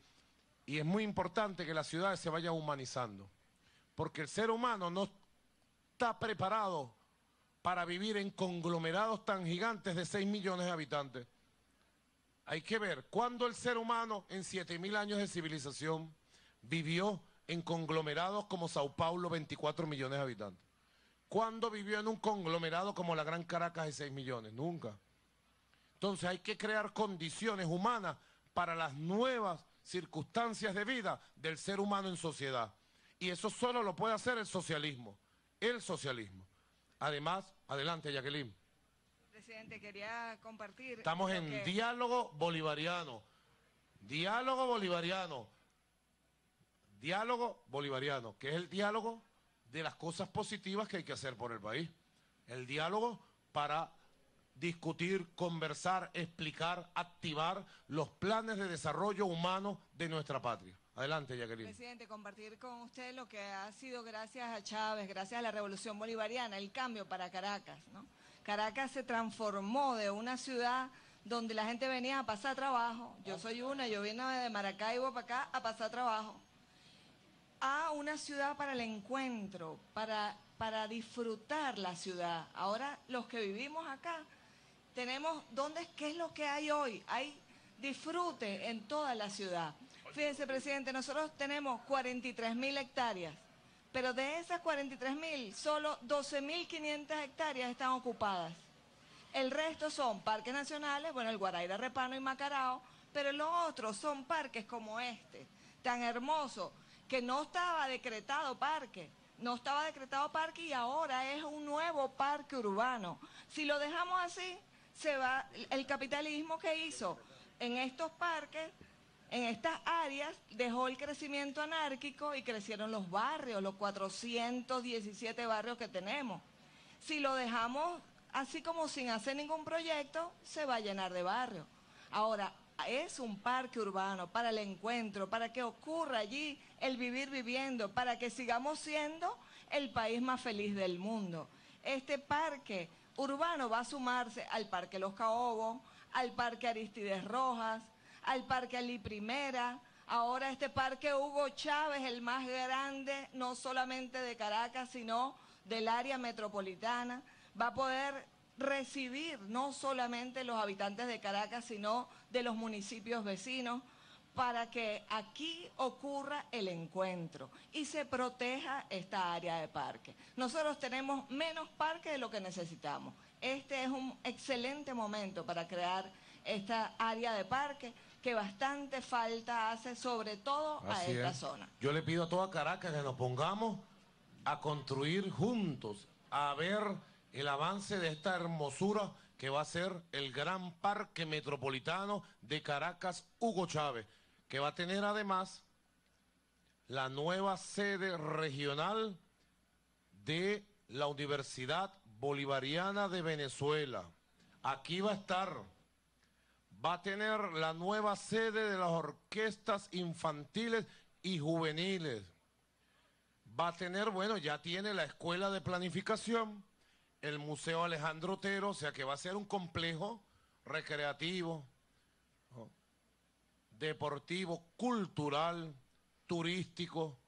Y es muy importante que las ciudades se vayan humanizando. Porque el ser humano no está preparado para vivir en conglomerados tan gigantes de seis millones de habitantes. Hay que ver cuándo el ser humano en siete mil años de civilización vivió en conglomerados como Sao Paulo, veinticuatro millones de habitantes. ¿Cuándo vivió en un conglomerado como la Gran Caracas de seis millones? Nunca. Entonces hay que crear condiciones humanas para las nuevas circunstancias de vida del ser humano en sociedad. Y eso solo lo puede hacer el socialismo. El socialismo. Además, adelante, Jacqueline. Presidente, quería compartir... Estamos en que... diálogo bolivariano. Diálogo bolivariano. Diálogo bolivariano, que es el diálogo de las cosas positivas que hay que hacer por el país. El diálogo para discutir, conversar, explicar, activar los planes de desarrollo humano de nuestra patria. Adelante, Jacqueline. Presidente, compartir con usted lo que ha sido gracias a Chávez, gracias a la Revolución Bolivariana, el cambio para Caracas, ¿no? Caracas se transformó de una ciudad donde la gente venía a pasar trabajo, yo soy una, yo vine de Maracaibo para acá a pasar trabajo, a una ciudad para el encuentro, para, para disfrutar la ciudad. Ahora los que vivimos acá tenemos, ¿dónde, qué es lo que hay hoy? Hay disfrute en toda la ciudad. Fíjense, presidente, nosotros tenemos cuarenta y tres mil hectáreas, pero de esas cuarenta y tres mil, solo doce mil quinientas hectáreas están ocupadas. El resto son parques nacionales, bueno, el Guaraíra, Repano y Macarao, pero los otros son parques como este, tan hermoso, que no estaba decretado parque, no estaba decretado parque y ahora es un nuevo parque urbano. Si lo dejamos así, se va el capitalismo que hizo en estos parques, en estas áreas, dejó el crecimiento anárquico y crecieron los barrios, los cuatrocientos diecisiete barrios que tenemos. Si lo dejamos así como sin hacer ningún proyecto, se va a llenar de barrios. Ahora, es un parque urbano para el encuentro, para que ocurra allí el vivir viviendo, para que sigamos siendo el país más feliz del mundo. Este parque urbano va a sumarse al Parque Los Caobos, al Parque Aristides Rojas, al Parque Alí Primera, ahora este Parque Hugo Chávez, el más grande, no solamente de Caracas, sino del área metropolitana, va a poder recibir no solamente los habitantes de Caracas, sino de los municipios vecinos, para que aquí ocurra el encuentro y se proteja esta área de parque. Nosotros tenemos menos parque de lo que necesitamos. Este es un excelente momento para crear esta área de parque que bastante falta hace, sobre todo a esta zona. Yo le pido a toda Caracas que nos pongamos a construir juntos, a ver el avance de esta hermosura que va a ser el gran parque metropolitano de Caracas, Hugo Chávez, que va a tener además la nueva sede regional de la Universidad Bolivariana de Venezuela. Aquí va a estar, va a tener la nueva sede de las orquestas infantiles y juveniles. Va a tener, bueno, ya tiene la escuela de planificación, el Museo Alejandro Otero, o sea que va a ser un complejo recreativo, ¿no?, deportivo, cultural, turístico,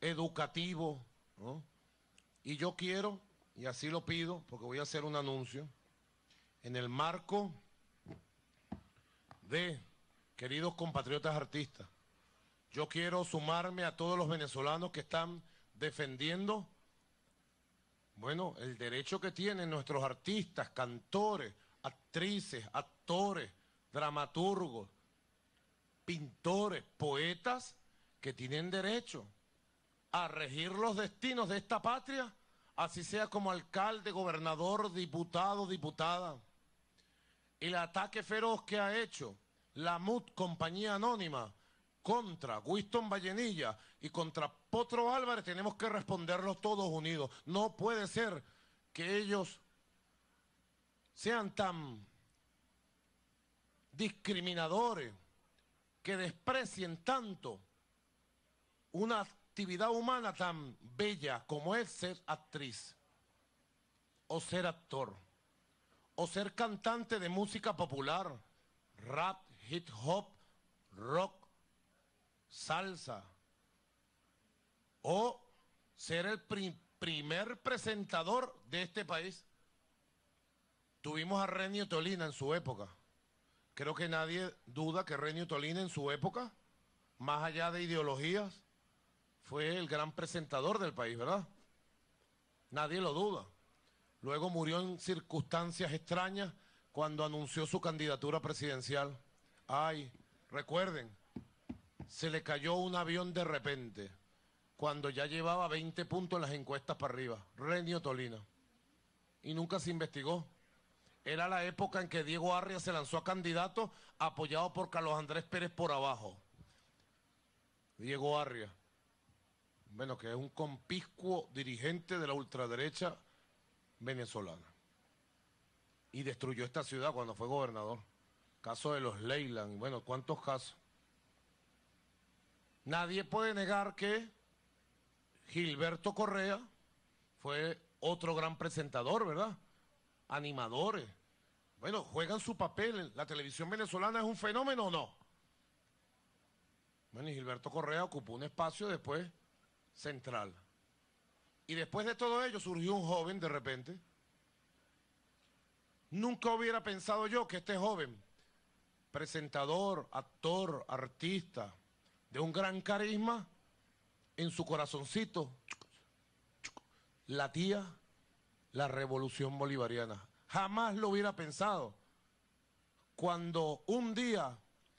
educativo, ¿no? Y yo quiero, y así lo pido, porque voy a hacer un anuncio, en el marco de, queridos compatriotas artistas, yo quiero sumarme a todos los venezolanos que están defendiendo, bueno, el derecho que tienen nuestros artistas, cantores, actrices, actores, dramaturgos, pintores, poetas, que tienen derecho a regir los destinos de esta patria, así sea como alcalde, gobernador, diputado, diputada. El ataque feroz que ha hecho la M U T, Compañía Anónima, contra Winston Vallenilla y contra Potro Álvarez, tenemos que responderlos todos unidos. No puede ser que ellos sean tan discriminadores, que desprecien tanto una actividad humana tan bella como es ser actriz, o ser actor, o ser cantante de música popular, rap, hip hop, rock, salsa, o ser el primer presentador de este país. Tuvimos a Renio Tolina en su época. Creo que nadie duda que Renio Tolina en su época, más allá de ideologías, fue el gran presentador del país, ¿verdad? Nadie lo duda. Luego murió en circunstancias extrañas cuando anunció su candidatura presidencial. Ay, recuerden, se le cayó un avión de repente, cuando ya llevaba veinte puntos en las encuestas para arriba, Renio Tolina. Y nunca se investigó. Era la época en que Diego Arria se lanzó a candidato, apoyado por Carlos Andrés Pérez por abajo. Diego Arria, bueno, que es un conspicuo dirigente de la ultraderecha venezolana. Y destruyó esta ciudad cuando fue gobernador. Caso de los Leyland, bueno, ¿cuántos casos? Nadie puede negar que Gilberto Correa fue otro gran presentador, ¿verdad? Animadores. Bueno, juegan su papel. ¿La televisión venezolana es un fenómeno o no? Bueno, y Gilberto Correa ocupó un espacio después central. Y después de todo ello surgió un joven de repente. Nunca hubiera pensado yo que este joven, presentador, actor, artista, de un gran carisma, en su corazoncito latía la revolución bolivariana. Jamás lo hubiera pensado. Cuando un día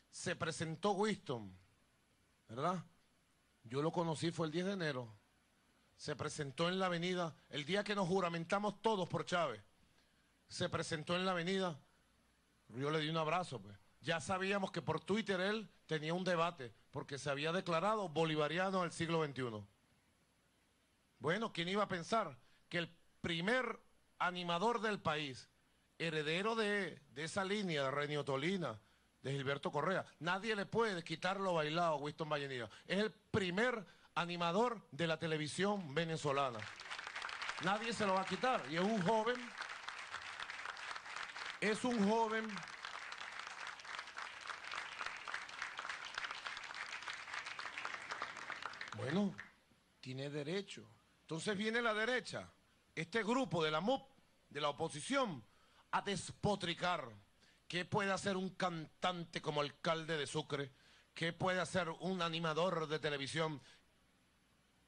se presentó Winston, ¿verdad? Yo lo conocí, fue el diez de enero. Se presentó en la avenida, el día que nos juramentamos todos por Chávez. Se presentó en la avenida, yo le di un abrazo, pues. Ya sabíamos que por Twitter él tenía un debate, porque se había declarado bolivariano del siglo veintiuno. Bueno, ¿quién iba a pensar que el primer animador del país, heredero de, de esa línea de Renio Tolina, de Gilberto Correa, nadie le puede quitar lo bailado a Winston Vallenilla, es el primer animador de la televisión venezolana, nadie se lo va a quitar, y es un joven, es un joven... Bueno, tiene derecho. Entonces viene la derecha, este grupo de la M U P, de la oposición, a despotricar. ¿Qué puede hacer un cantante como alcalde de Sucre? ¿Qué puede hacer un animador de televisión?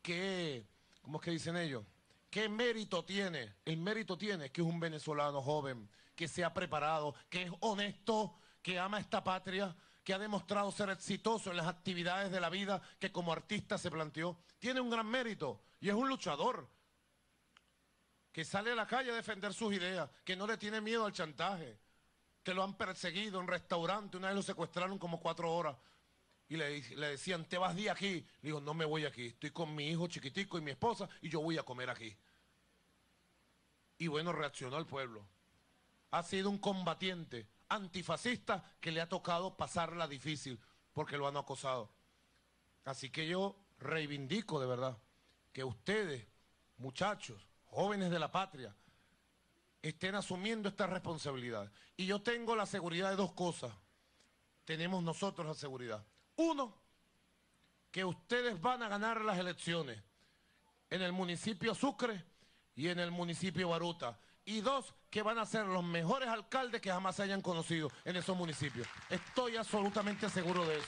¿Qué, cómo es que dicen ellos? ¿Qué mérito tiene? El mérito tiene que es un venezolano joven, que se ha preparado, que es honesto, que ama esta patria, que ha demostrado ser exitoso en las actividades de la vida que como artista se planteó. Tiene un gran mérito y es un luchador que sale a la calle a defender sus ideas, que no le tiene miedo al chantaje, que lo han perseguido en restaurante. Una vez lo secuestraron como cuatro horas y le, le decían, te vas de aquí. Le digo, no me voy aquí, estoy con mi hijo chiquitico y mi esposa y yo voy a comer aquí. Y bueno, reaccionó el pueblo. Ha sido un combatiente antifascista que le ha tocado pasarla difícil porque lo han acosado. Así que yo reivindico de verdad que ustedes, muchachos, jóvenes de la patria, estén asumiendo esta responsabilidad. Y yo tengo la seguridad de dos cosas. Tenemos nosotros la seguridad. Uno, que ustedes van a ganar las elecciones en el municipio Sucre y en el municipio Baruta. Y dos, que van a ser los mejores alcaldes que jamás se hayan conocido en esos municipios. Estoy absolutamente seguro de eso.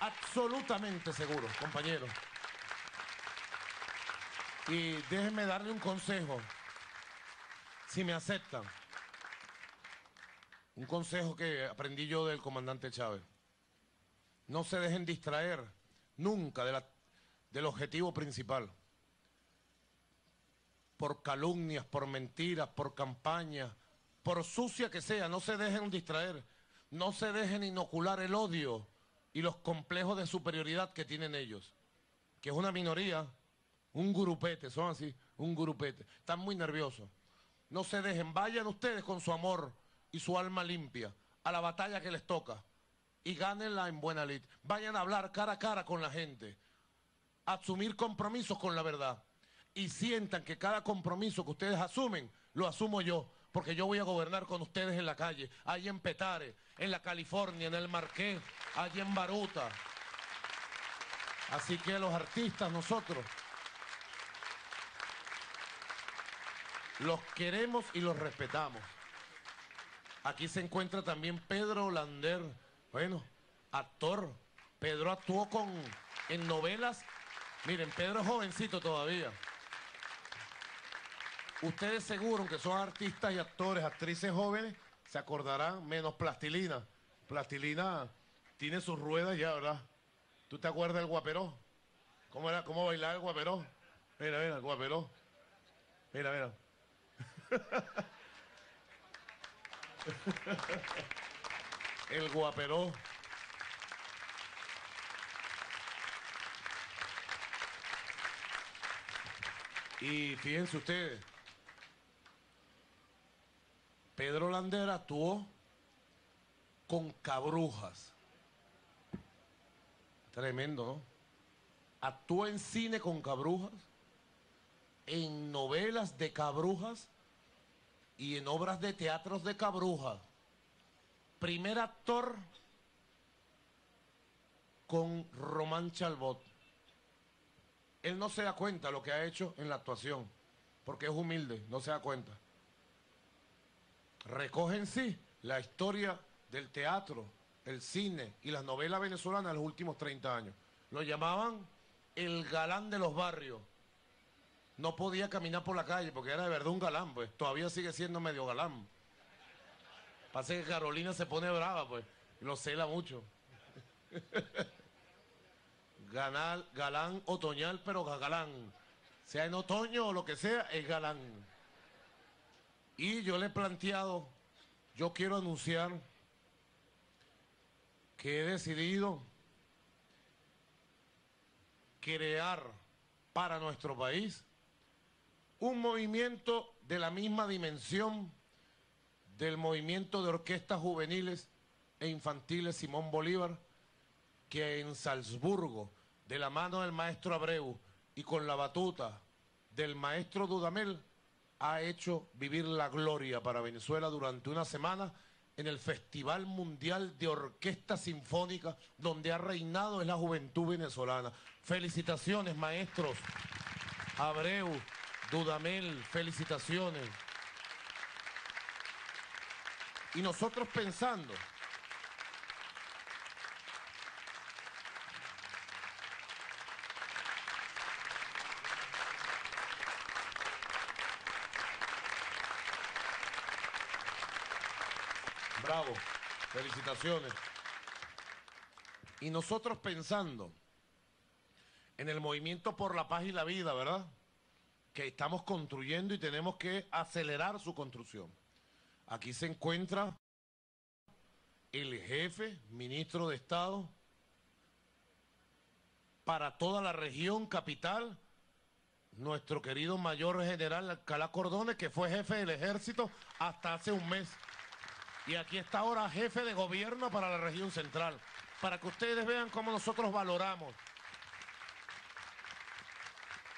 Absolutamente seguro, compañeros. Y déjenme darle un consejo, si me aceptan. Un consejo que aprendí yo del comandante Chávez. No se dejen distraer nunca de la, del objetivo principal. Por calumnias, por mentiras, por campañas, por sucia que sea, no se dejen distraer, no se dejen inocular el odio y los complejos de superioridad que tienen ellos, que es una minoría, un grupete, son así, un grupete, están muy nerviosos. No se dejen, vayan ustedes con su amor y su alma limpia a la batalla que les toca y gánenla en buena lid. Vayan a hablar cara a cara con la gente, a asumir compromisos con la verdad. Y sientan que cada compromiso que ustedes asumen, lo asumo yo, porque yo voy a gobernar con ustedes en la calle, ahí en Petare, en la California, en el Marqués, allí en Baruta. Así que los artistas, nosotros, Los queremos y los respetamos. Aquí se encuentra también Pedro Lander, bueno, actor. Pedro actuó con, en novelas. Miren, Pedro es jovencito todavía. Ustedes seguro que son artistas y actores, actrices jóvenes, se acordarán, menos Plastilina. Plastilina tiene sus ruedas ya, ¿verdad? ¿Tú te acuerdas del guaperó? ¿Cómo era? ¿Cómo bailaba el guaperó? Mira, mira, el guaperó. Mira, mira. El guaperó. Y fíjense ustedes, Pedro Lander actuó con Cabrujas. Tremendo, ¿no? Actuó en cine con Cabrujas, en novelas de Cabrujas y en obras de teatros de Cabrujas. Primer actor con Román Chalbot. Él no se da cuenta lo que ha hecho en la actuación, porque es humilde, no se da cuenta. Recoge en sí la historia del teatro, el cine y las novelas venezolanas en los últimos treinta años. Lo llamaban el galán de los barrios. No podía caminar por la calle porque era de verdad un galán, pues. Todavía sigue siendo medio galán. Pasa que Carolina se pone brava, pues. Lo cela mucho. Ganal, galán otoñal, pero galán. Sea en otoño o lo que sea, es galán. Y yo le he planteado, yo quiero anunciar que he decidido crear para nuestro país un movimiento de la misma dimensión del movimiento de orquestas juveniles e infantiles Simón Bolívar, que en Salzburgo, de la mano del maestro Abreu y con la batuta del maestro Dudamel, ha hecho vivir la gloria para Venezuela durante una semana en el Festival Mundial de Orquesta Sinfónica, donde ha reinado es la juventud venezolana. Felicitaciones, maestros Abreu, Dudamel, felicitaciones. Y nosotros pensando bravo, felicitaciones. Y nosotros pensando en el movimiento por la paz y la vida, ¿verdad?, que estamos construyendo y tenemos que acelerar su construcción. Aquí se encuentra el jefe, ministro de Estado, para toda la región capital, nuestro querido mayor general Alcalá Cordones, que fue jefe del ejército hasta hace un mes. Y aquí está ahora jefe de gobierno para la región central, para que ustedes vean cómo nosotros valoramos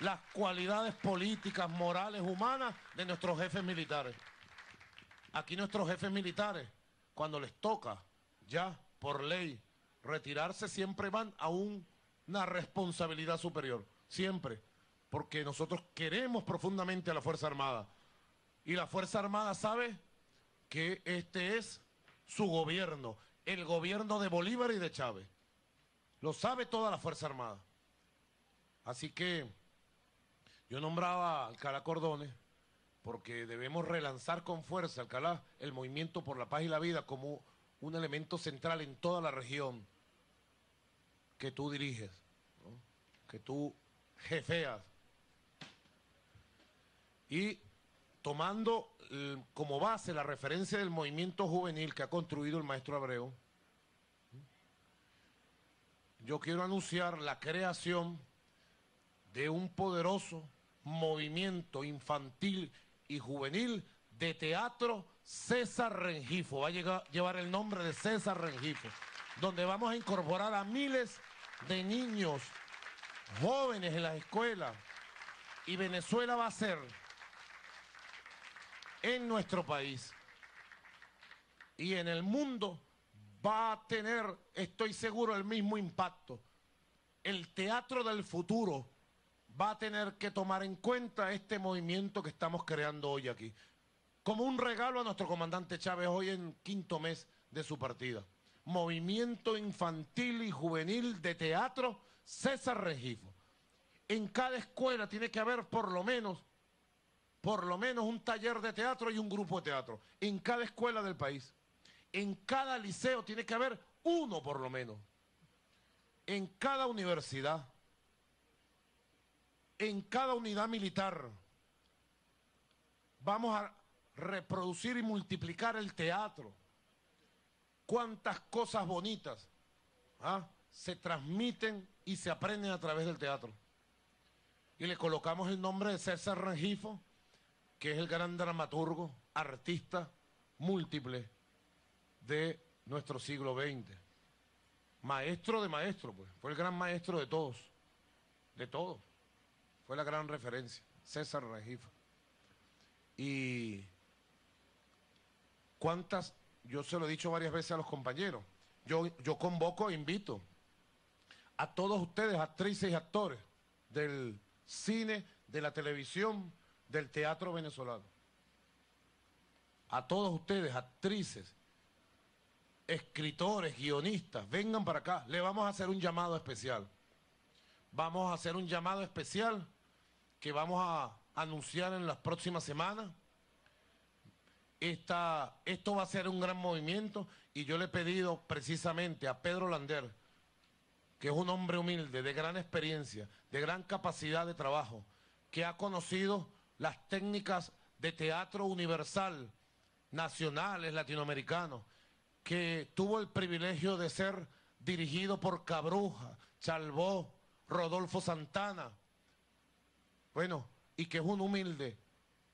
las cualidades políticas, morales, humanas de nuestros jefes militares. Aquí nuestros jefes militares, cuando les toca ya por ley retirarse, siempre van a un, una responsabilidad superior, siempre, porque nosotros queremos profundamente a la Fuerza Armada, y la Fuerza Armada sabe que este es su gobierno, el gobierno de Bolívar y de Chávez. Lo sabe toda la Fuerza Armada. Así que yo nombraba a Alcalá Cordones porque debemos relanzar con fuerza, Alcalá, el movimiento por la paz y la vida como un elemento central en toda la región que tú diriges, ¿no?, que tú jefeas. Y tomando como base la referencia del movimiento juvenil que ha construido el maestro Abreu, yo quiero anunciar la creación de un poderoso movimiento infantil y juvenil de teatro César Rengifo. Va a llegar, llevar el nombre de César Rengifo, donde vamos a incorporar a miles de niños jóvenes en las escuelas, y Venezuela va a ser en nuestro país y en el mundo va a tener, estoy seguro, el mismo impacto. El teatro del futuro va a tener que tomar en cuenta este movimiento que estamos creando hoy aquí, como un regalo a nuestro comandante Chávez hoy en quinto mes de su partida. Movimiento infantil y juvenil de teatro César Regifo. En cada escuela tiene que haber por lo menos, por lo menos un taller de teatro y un grupo de teatro. En cada escuela del país. En cada liceo tiene que haber uno por lo menos. En cada universidad. En cada unidad militar. Vamos a reproducir y multiplicar el teatro. Cuántas cosas bonitas ¿ah? se transmiten y se aprenden a través del teatro. Y le colocamos el nombre de César Regifo, que es el gran dramaturgo, artista múltiple de nuestro siglo veinte. Maestro de maestro, pues. Fue el gran maestro de todos. De todos. Fue la gran referencia, César Regifo. Y cuántas... Yo se lo he dicho varias veces a los compañeros. Yo, yo convoco e invito a todos ustedes, actrices y actores del cine, de la televisión, del teatro venezolano. A todos ustedes, actrices, escritores, guionistas, vengan para acá. Le vamos a hacer un llamado especial. Vamos a hacer un llamado especial que vamos a anunciar en las próximas semanas. Esta, esto va a ser un gran movimiento y yo le he pedido precisamente a Pedro Lander, que es un hombre humilde, de gran experiencia, de gran capacidad de trabajo, que ha conocido las técnicas de teatro universal, nacionales, latinoamericanos, que tuvo el privilegio de ser dirigido por Cabruja, Chalbó, Rodolfo Santana, bueno, y que es un humilde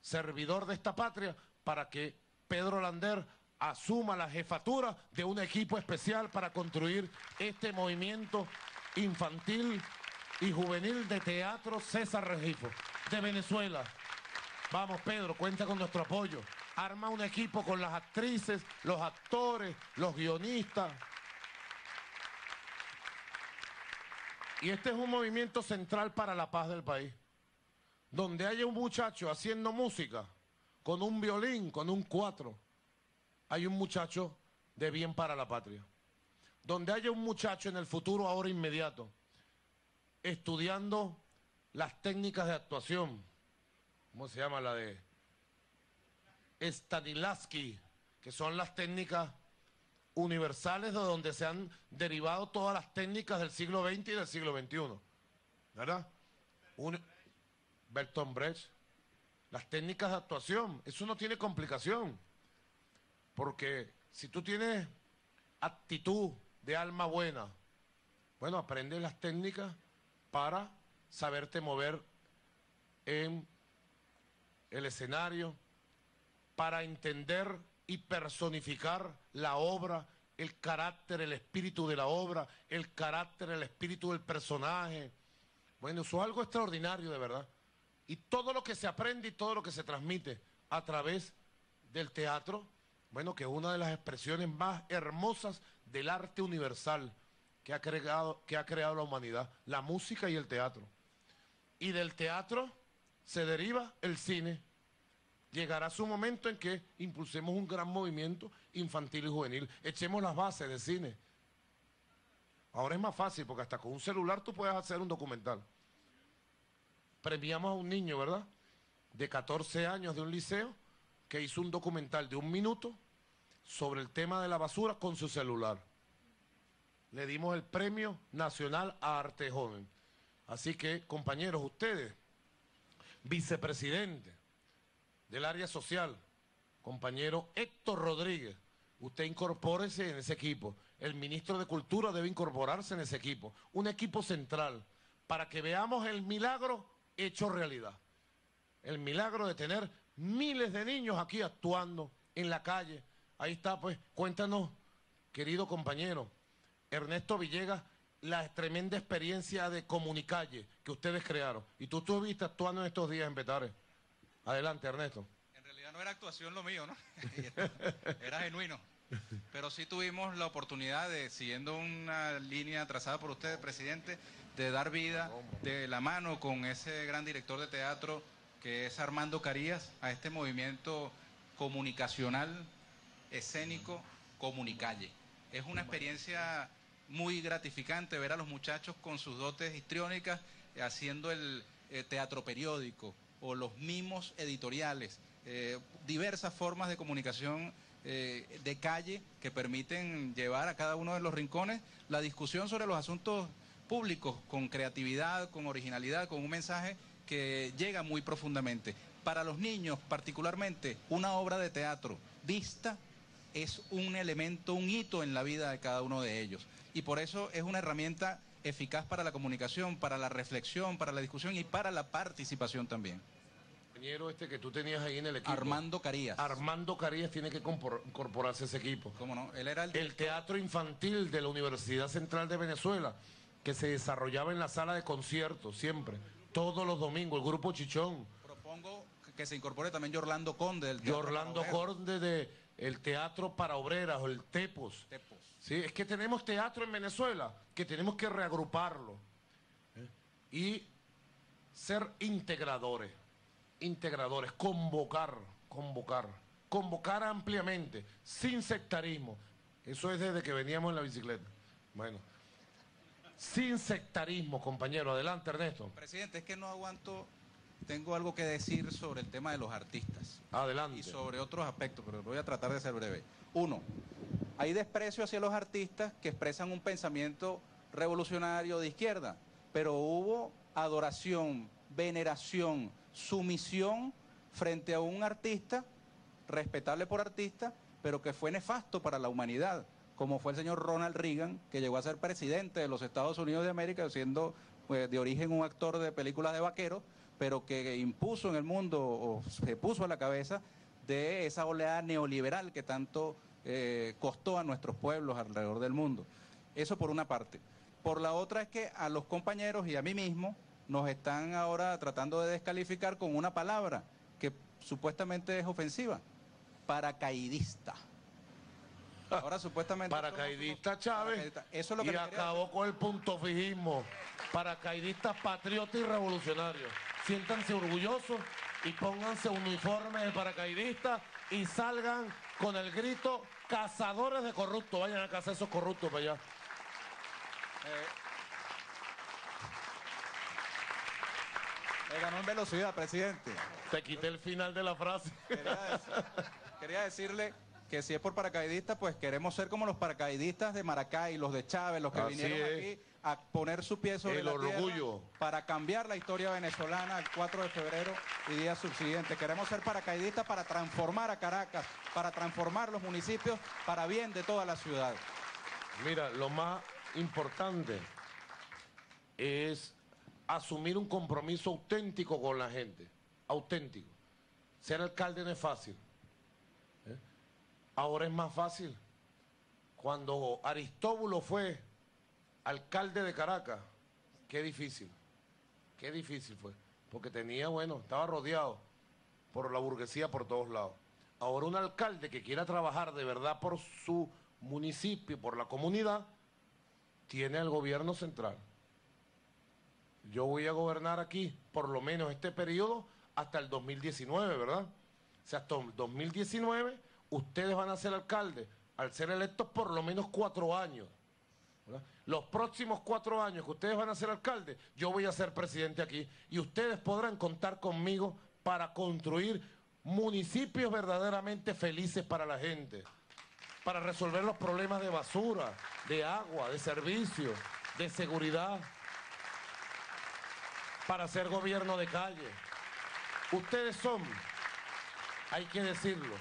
servidor de esta patria, para que Pedro Lander asuma la jefatura de un equipo especial para construir este movimiento infantil y juvenil de teatro César Regifo de Venezuela. Vamos, Pedro, cuenta con nuestro apoyo. Arma un equipo con las actrices, los actores, los guionistas. Y este es un movimiento central para la paz del país. Donde haya un muchacho haciendo música... con un violín, con un cuatro, hay un muchacho de bien para la patria. Donde haya un muchacho en el futuro, ahora inmediato, estudiando las técnicas de actuación, ¿cómo se llama? La de Stanislavski, que son las técnicas universales de donde se han derivado todas las técnicas del siglo veinte y del siglo veintiuno. ¿Verdad? Un... Bertolt Brecht. Las técnicas de actuación, eso no tiene complicación, porque si tú tienes actitud de alma buena, bueno, aprende las técnicas para saberte mover en el escenario, para entender y personificar la obra, el carácter, el espíritu de la obra, el carácter, el espíritu del personaje. Bueno, eso es algo extraordinario, de verdad. Y todo lo que se aprende y todo lo que se transmite a través del teatro, bueno, que es una de las expresiones más hermosas del arte universal que ha creado, que ha creado la humanidad, la música y el teatro. Y del teatro se deriva el cine. Llegará su momento en que impulsemos un gran movimiento infantil y juvenil. Echemos las bases de cine. Ahora es más fácil porque hasta con un celular tú puedes hacer un documental. Premiamos a un niño, ¿verdad?, de catorce años de un liceo que hizo un documental de un minuto sobre el tema de la basura con su celular. Le dimos el Premio Nacional a Arte Joven. Así que, compañeros, ustedes, vicepresidente del área social, compañero Héctor Rodríguez, usted incorpórese en ese equipo. El ministro de Cultura debe incorporarse en ese equipo. Un equipo central para que veamos el milagro hecho realidad, el milagro de tener miles de niños aquí actuando en la calle. Ahí está, pues, cuéntanos, querido compañero Ernesto Villegas, la tremenda experiencia de Comunicalle que ustedes crearon, y tú estuviste actuando en estos días en Petare. Adelante, Ernesto. En realidad no era actuación lo mío, ¿no? Era genuino. Pero sí tuvimos la oportunidad de, siguiendo una línea trazada por usted, presidente, de dar vida de la mano con ese gran director de teatro que es Armando Carías, a este movimiento comunicacional, escénico, Comunicalle. Es una experiencia muy gratificante ver a los muchachos con sus dotes histriónicas haciendo el eh, teatro periódico o los mimos editoriales, eh, diversas formas de comunicación eh, de calle que permiten llevar a cada uno de los rincones la discusión sobre los asuntos públicos con creatividad, con originalidad, con un mensaje que llega muy profundamente. Para los niños particularmente, una obra de teatro vista es un elemento, un hito en la vida de cada uno de ellos. Y por eso es una herramienta eficaz para la comunicación, para la reflexión, para la discusión y para la participación también. Compañero este que tú tenías ahí en el equipo. Armando Carías. Armando Carías tiene que incorporarse a ese equipo. ¿Cómo no? Él era el... el teatro infantil de la Universidad Central de Venezuela, que se desarrollaba en la sala de conciertos siempre, todos los domingos, el grupo Chichón. Propongo que se incorpore también Yorlando Conde. Del Yorlando Conde de... el teatro para obreras o el Tepos. Tepos. ¿Sí? Es que tenemos teatro en Venezuela que tenemos que reagruparlo ¿Eh? y ser integradores, integradores, convocar, convocar, convocar ampliamente, sin sectarismo. Eso es desde que veníamos en la bicicleta. Bueno, sin sectarismo, compañero. Adelante, Ernesto. Presidente, es que no aguanto... Tengo algo que decir sobre el tema de los artistas. Adelante. Y sobre otros aspectos, pero voy a tratar de ser breve. Uno, hay desprecio hacia los artistas que expresan un pensamiento revolucionario de izquierda, pero hubo adoración, veneración, sumisión frente a un artista, respetable por artista, pero que fue nefasto para la humanidad, como fue el señor Ronald Reagan, que llegó a ser presidente de los Estados Unidos de América, siendo pues, de origen un actor de películas de vaqueros, pero que impuso en el mundo, o se puso a la cabeza, de esa oleada neoliberal que tanto eh, costó a nuestros pueblos alrededor del mundo. Eso por una parte. Por la otra es que a los compañeros y a mí mismo nos están ahora tratando de descalificar con una palabra que supuestamente es ofensiva, paracaidista. Ahora supuestamente... Paracaidista Chávez, eso es lo que y acabó hacer. Con el puntofijismo. Paracaidistas patriotas y revolucionarios. Siéntanse orgullosos y pónganse uniformes de paracaidistas y salgan con el grito cazadores de corruptos. Vayan a cazar esos corruptos para allá. Eh, me ganó en velocidad, presidente. Te quité el final de la frase. Quería, decir, quería decirle que si es por paracaidistas, pues queremos ser como los paracaidistas de Maracay, los de Chávez, los que Así vinieron es. aquí a poner su pie sobre el la orgullo. tierra para cambiar la historia venezolana el cuatro de febrero y días subsiguientes. Queremos ser paracaidistas para transformar a Caracas, para transformar los municipios para bien de toda la ciudad. Mira, lo más importante es asumir un compromiso auténtico con la gente, auténtico. Ser alcalde no es fácil. ¿Eh? Ahora es más fácil. Cuando Aristóbulo fue alcalde de Caracas, qué difícil, qué difícil fue, porque tenía, bueno, estaba rodeado por la burguesía por todos lados. Ahora un alcalde que quiera trabajar de verdad por su municipio, por la comunidad, tiene al gobierno central. Yo voy a gobernar aquí, por lo menos este periodo, hasta el dos mil diecinueve, ¿verdad? O sea, hasta el dos mil diecinueve ustedes van a ser alcaldes, al ser electos por lo menos cuatro años. ¿Verdad? Los próximos cuatro años que ustedes van a ser alcaldes, yo voy a ser presidente aquí y ustedes podrán contar conmigo para construir municipios verdaderamente felices para la gente, para resolver los problemas de basura, de agua, de servicio, de seguridad, para hacer gobierno de calle. Ustedes son, hay que decirlo,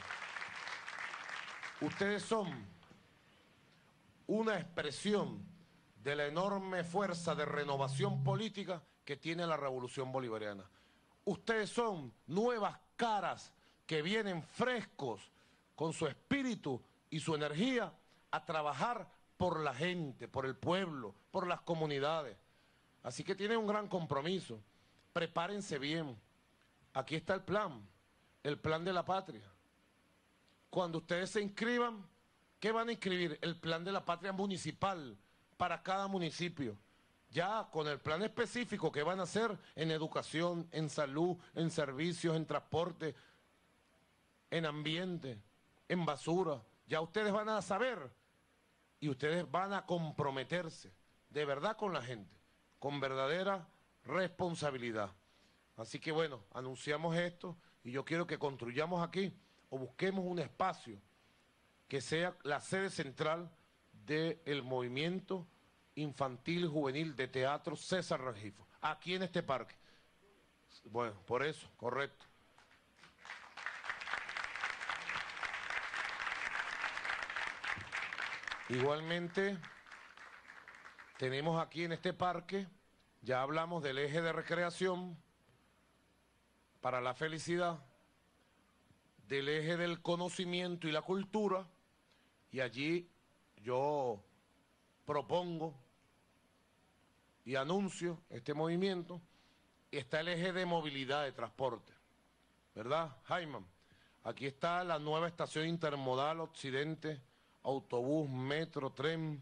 ustedes son una expresión de la enorme fuerza de renovación política que tiene la Revolución Bolivariana. Ustedes son nuevas caras que vienen frescos con su espíritu y su energía a trabajar por la gente, por el pueblo, por las comunidades. Así que tienen un gran compromiso. Prepárense bien. Aquí está el plan, el plan de la patria. Cuando ustedes se inscriban, ¿Qué van a inscribir? El plan de la patria municipal para cada municipio. Ya con el plan específico que van a hacer en educación, en salud, en servicios, en transporte, en ambiente, en basura. Ya ustedes van a saber y ustedes van a comprometerse de verdad con la gente, con verdadera responsabilidad. Así que bueno, anunciamos esto y yo quiero que construyamos aquí o busquemos un espacio que sea la sede central del movimiento infantil juvenil de teatro César Rengifo, aquí en este parque. Bueno, por eso, correcto. Igualmente, tenemos aquí en este parque, ya hablamos del eje de recreación para la felicidad, del eje del conocimiento y la cultura, y allí yo propongo y anuncio este movimiento, y está el eje de movilidad de transporte, ¿verdad, Jaime? Aquí está la nueva estación intermodal Occidente, autobús, metro, tren,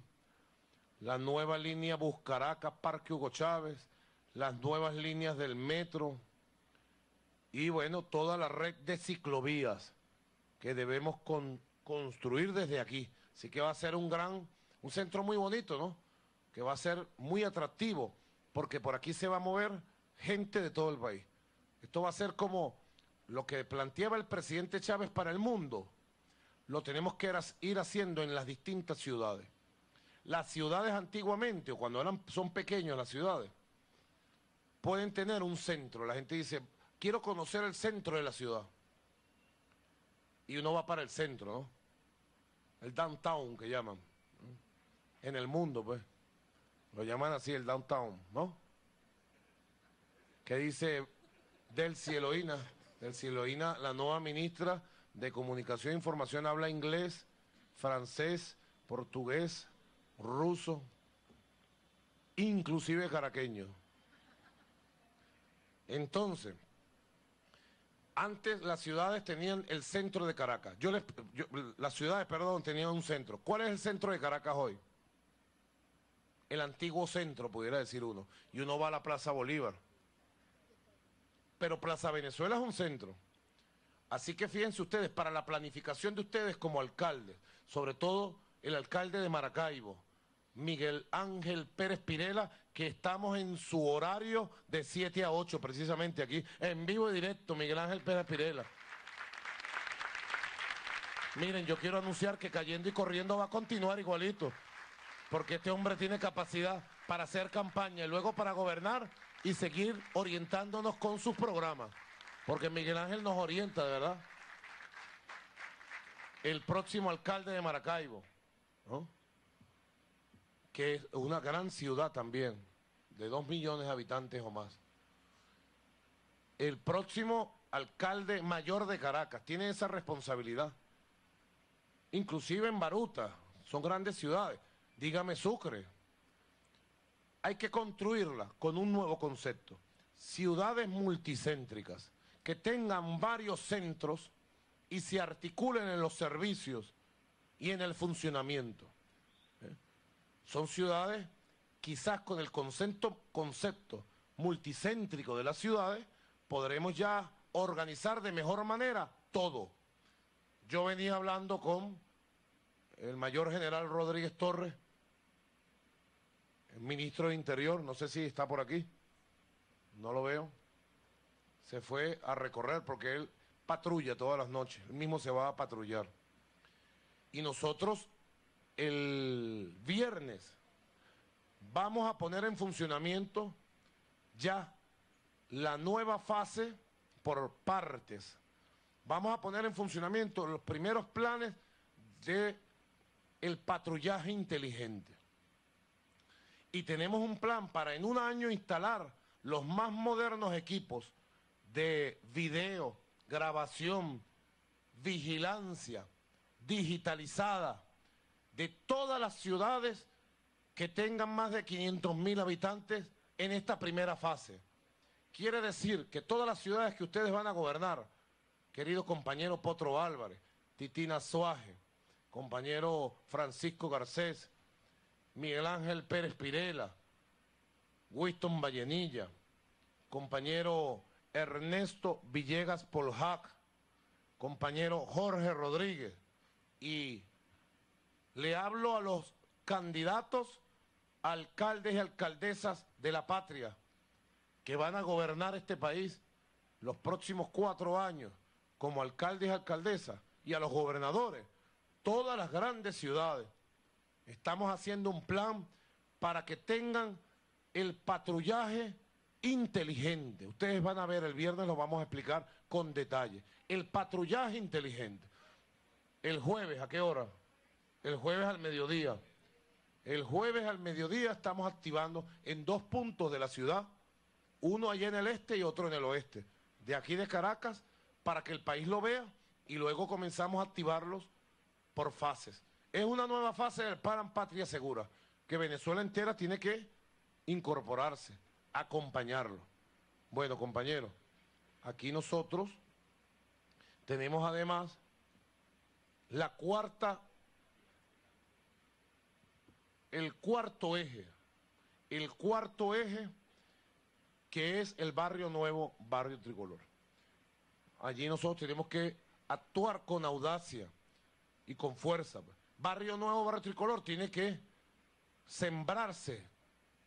la nueva línea Buscaraca, Parque Hugo Chávez, las nuevas líneas del metro y bueno, toda la red de ciclovías que debemos con, construir desde aquí. Así que va a ser un gran, un centro muy bonito, ¿no? Que va a ser muy atractivo porque por aquí se va a mover gente de todo el país. Esto va a ser como lo que planteaba el presidente Chávez para el mundo. Lo tenemos que ir haciendo en las distintas ciudades. Las ciudades antiguamente, o cuando eran, son pequeñas las ciudades, pueden tener un centro. La gente dice, quiero conocer el centro de la ciudad. Y uno va para el centro, ¿no? El downtown que llaman. En el mundo, pues. Lo llaman así, el downtown, ¿no? Que dice Delcy Eloína. Delcy Eloína, la nueva ministra de Comunicación e Información, habla inglés, francés, portugués, ruso, inclusive caraqueño. Entonces, antes las ciudades tenían el centro de Caracas. Yo les, yo, las ciudades, perdón, tenían un centro. ¿Cuál es el centro de Caracas hoy? El antiguo centro, pudiera decir uno. Y uno va a la Plaza Bolívar. Pero Plaza Venezuela es un centro. Así que fíjense ustedes, para la planificación de ustedes como alcaldes, sobre todo el alcalde de Maracaibo, Miguel Ángel Pérez Pirela, que estamos en su horario de siete a ocho, precisamente aquí, en vivo y directo, Miguel Ángel Pérez Pirela. Miren, yo quiero anunciar que Cayendo y Corriendo va a continuar igualito, porque este hombre tiene capacidad para hacer campaña y luego para gobernar y seguir orientándonos con sus programas. Porque Miguel Ángel nos orienta, de verdad. El próximo alcalde de Maracaibo, ¿no? Que es una gran ciudad también, de dos millones de habitantes o más. El próximo alcalde mayor de Caracas tiene esa responsabilidad. Inclusive en Baruta, son grandes ciudades. Dígame Sucre. Hay que construirla con un nuevo concepto. Ciudades multicéntricas, que tengan varios centros y se articulen en los servicios y en el funcionamiento. ¿Eh? Son ciudades, quizás con el concepto, concepto multicéntrico de las ciudades, podremos ya organizar de mejor manera todo. Yo venía hablando con el mayor general Rodríguez Torres, el ministro de Interior, no sé si está por aquí, no lo veo. Se fue a recorrer porque él patrulla todas las noches, él mismo se va a patrullar. Y nosotros el viernes vamos a poner en funcionamiento ya la nueva fase por partes. Vamos a poner en funcionamiento los primeros planes de el patrullaje inteligente. Y tenemos un plan para en un año instalar los más modernos equipos de video, grabación, vigilancia digitalizada de todas las ciudades que tengan más de quinientos mil habitantes en esta primera fase. Quiere decir que todas las ciudades que ustedes van a gobernar, querido compañero Potro Álvarez, Titina Suárez, compañero Francisco Garcés, Miguel Ángel Pérez Pirela, Winston Vallenilla, compañero Ernesto Villegas Poljac, compañero Jorge Rodríguez, y le hablo a los candidatos alcaldes y alcaldesas de la patria que van a gobernar este país los próximos cuatro años como alcaldes y alcaldesas, y a los gobernadores. Todas las grandes ciudades estamos haciendo un plan para que tengan el patrullaje inteligente. Ustedes van a ver, el viernes lo vamos a explicar con detalle. El patrullaje inteligente. El jueves, ¿a qué hora? El jueves al mediodía. El jueves al mediodía estamos activando en dos puntos de la ciudad, uno allá en el este y otro en el oeste, de aquí de Caracas, para que el país lo vea, y luego comenzamos a activarlos por fases. Es una nueva fase del Plan Patria Segura, que Venezuela entera tiene que incorporarse, acompañarlo. Bueno, compañeros, aquí nosotros tenemos además la cuarta, el cuarto eje, el cuarto eje que es el Barrio Nuevo, Barrio Tricolor. Allí nosotros tenemos que actuar con audacia y con fuerza. Barrio Nuevo, Barrio Tricolor tiene que sembrarse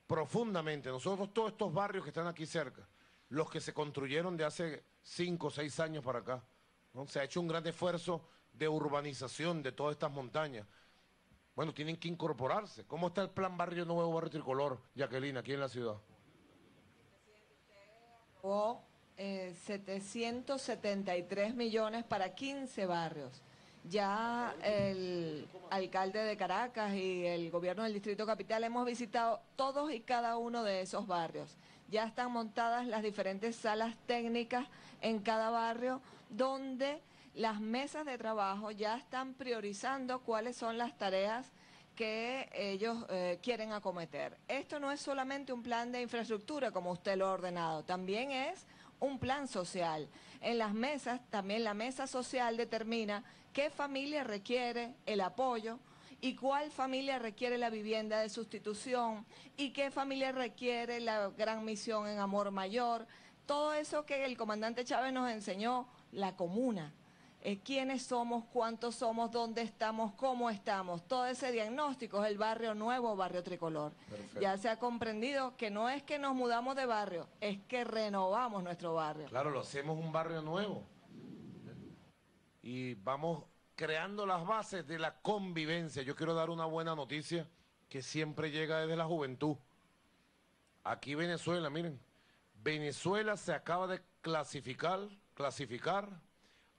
profundamente. Nosotros, todos estos barrios que están aquí cerca, los que se construyeron de hace cinco o seis años para acá, ¿no? Se ha hecho un gran esfuerzo de urbanización de todas estas montañas. Bueno, tienen que incorporarse. ¿Cómo está el plan Barrio Nuevo, Barrio Tricolor, Jacqueline, aquí en la ciudad? O eh, setecientos setenta y tres millones para quince barrios. Ya el alcalde de Caracas y el gobierno del Distrito Capital hemos visitado todos y cada uno de esos barrios. Ya están montadas las diferentes salas técnicas en cada barrio, donde las mesas de trabajo ya están priorizando cuáles son las tareas que ellos eh, quieren acometer. Esto no es solamente un plan de infraestructura, como usted lo ha ordenado, también es un plan social. En las mesas, también la mesa social determina qué familia requiere el apoyo y cuál familia requiere la vivienda de sustitución y qué familia requiere la gran misión en amor mayor. Todo eso que el comandante Chávez nos enseñó, la comuna. Eh, quiénes somos, cuántos somos, dónde estamos, cómo estamos. Todo ese diagnóstico es el Barrio Nuevo, Barrio Tricolor. Perfecto. Ya se ha comprendido que no es que nos mudamos de barrio, es que renovamos nuestro barrio. Claro, lo hacemos un barrio nuevo. Y vamos creando las bases de la convivencia. Yo quiero dar una buena noticia que siempre llega desde la juventud. Aquí Venezuela, miren, Venezuela se acaba de clasificar, clasificar...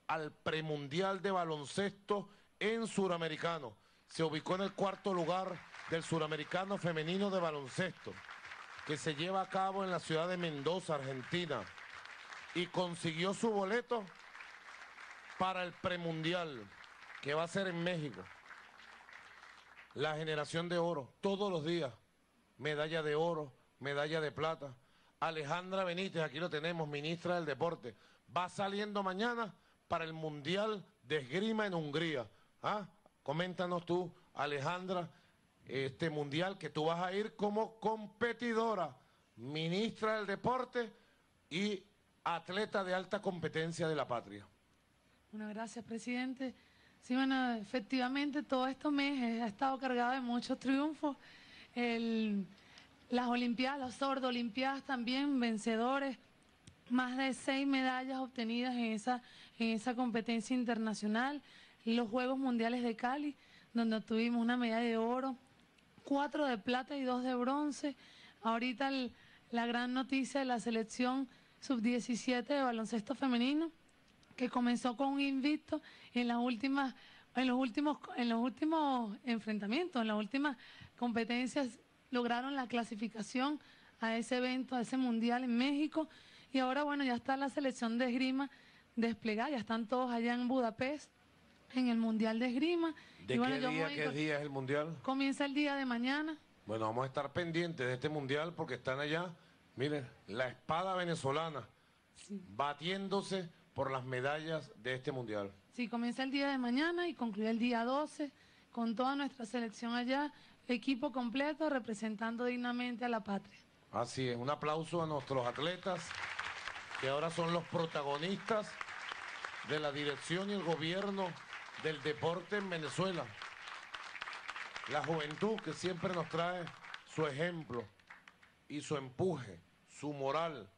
al premundial de baloncesto en suramericano. Se ubicó en el cuarto lugar del suramericano femenino de baloncesto, que se lleva a cabo en la ciudad de Mendoza, Argentina, y consiguió su boleto para el premundial, que va a ser en México. La generación de oro, todos los días, medalla de oro, medalla de plata. Alejandra Benítez, aquí lo tenemos, ministra del Deporte, va saliendo mañana para el Mundial de Esgrima en Hungría. ¿Ah? Coméntanos tú, Alejandra, este Mundial que tú vas a ir como competidora, ministra del Deporte y atleta de alta competencia de la patria. Bueno, gracias, presidente. Sí, bueno, efectivamente, todo estos meses ha estado cargado de muchos triunfos. El, las Olimpiadas, las sordo-olimpiadas también, vencedores. Más de seis medallas obtenidas en esa, en esa competencia internacional, los Juegos Mundiales de Cali, donde obtuvimos una medalla de oro, cuatro de plata y dos de bronce. Ahorita el, la gran noticia de la selección sub diecisiete de baloncesto femenino, que comenzó con un invicto en las últimas, en los últimos, en los últimos enfrentamientos, en las últimas competencias, lograron la clasificación a ese evento, a ese mundial en México. Y ahora, bueno, ya está la selección de esgrima desplegada, ya están todos allá en Budapest, en el Mundial de Esgrima. ¿De y bueno, qué, yo día, qué día es el Mundial? Comienza el día de mañana. Bueno, vamos a estar pendientes de este Mundial porque están allá, miren, la espada venezolana, sí, batiéndose por las medallas de este Mundial. Sí, comienza el día de mañana y concluye el día doce con toda nuestra selección allá, equipo completo representando dignamente a la patria. Así es, un aplauso a nuestros atletas que ahora son los protagonistas de la dirección y el gobierno del deporte en Venezuela. La juventud que siempre nos trae su ejemplo y su empuje, su moral,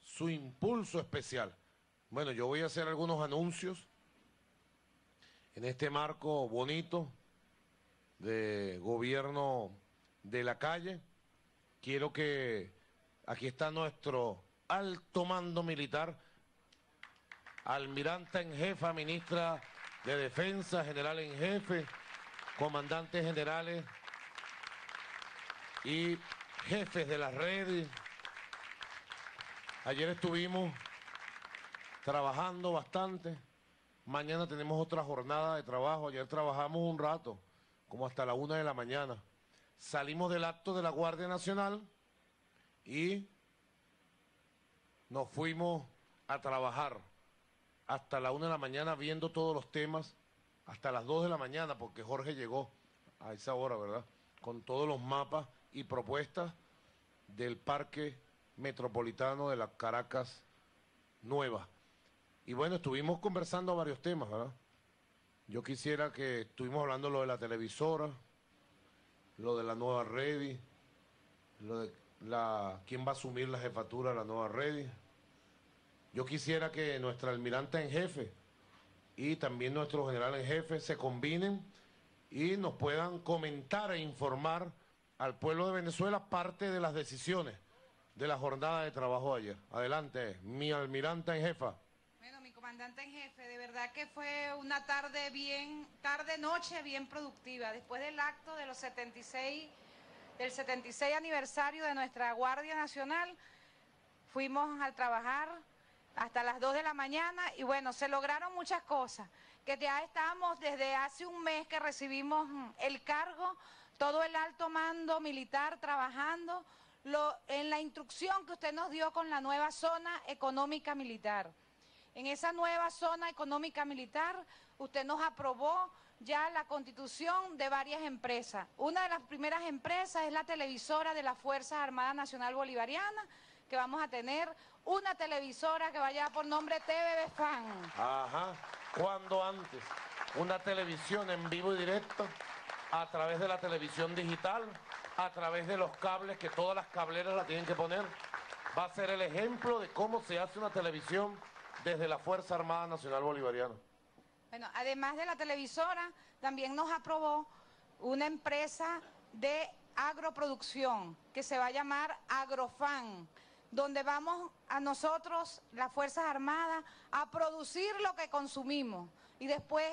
su impulso especial. Bueno, yo voy a hacer algunos anuncios en este marco bonito de gobierno de la calle. Quiero que aquí está nuestro alto mando militar, almiranta en jefa, ministra de Defensa, general en jefe, comandantes generales y jefes de las redes. Ayer estuvimos trabajando bastante, mañana tenemos otra jornada de trabajo. Ayer trabajamos un rato, como hasta la una de la mañana. Salimos del acto de la Guardia Nacional y nos fuimos a trabajar hasta la una de la mañana viendo todos los temas, hasta las dos de la mañana, porque Jorge llegó a esa hora, ¿verdad?, con todos los mapas y propuestas del Parque Metropolitano de la Caracas Nueva. Y bueno, estuvimos conversando varios temas, ¿verdad? Yo quisiera que estuvimos hablando lo de la televisora, lo de la nueva Redi, lo de la quién va a asumir la jefatura de la nueva Redi. Yo quisiera que nuestra almiranta en jefe y también nuestro general en jefe se combinen y nos puedan comentar e informar al pueblo de Venezuela parte de las decisiones de la jornada de trabajo de ayer. Adelante, mi almiranta en jefa. Bueno, mi comandante en jefe, de verdad que fue una tarde bien, tarde-noche bien productiva. Después del acto de los setenta y seis, del setenta y seis aniversario de nuestra Guardia Nacional, fuimos a trabajar hasta las dos de la mañana y bueno, se lograron muchas cosas, que ya estábamos desde hace un mes que recibimos el cargo, todo el alto mando militar trabajando lo, en la instrucción que usted nos dio con la nueva zona económica militar. En esa nueva zona económica militar, usted nos aprobó ya la constitución de varias empresas. Una de las primeras empresas es la televisora de las Fuerzas Armadas Nacional Bolivariana, que vamos a tener una televisora que vaya por nombre T V B Fan. Ajá, cuando antes, una televisión en vivo y directo, a través de la televisión digital, a través de los cables, que todas las cableras la tienen que poner. Va a ser el ejemplo de cómo se hace una televisión desde la Fuerza Armada Nacional Bolivariana. Bueno, además de la televisora, también nos aprobó una empresa de agroproducción, que se va a llamar Agrofan, donde vamos a nosotros, las Fuerzas Armadas, a producir lo que consumimos y después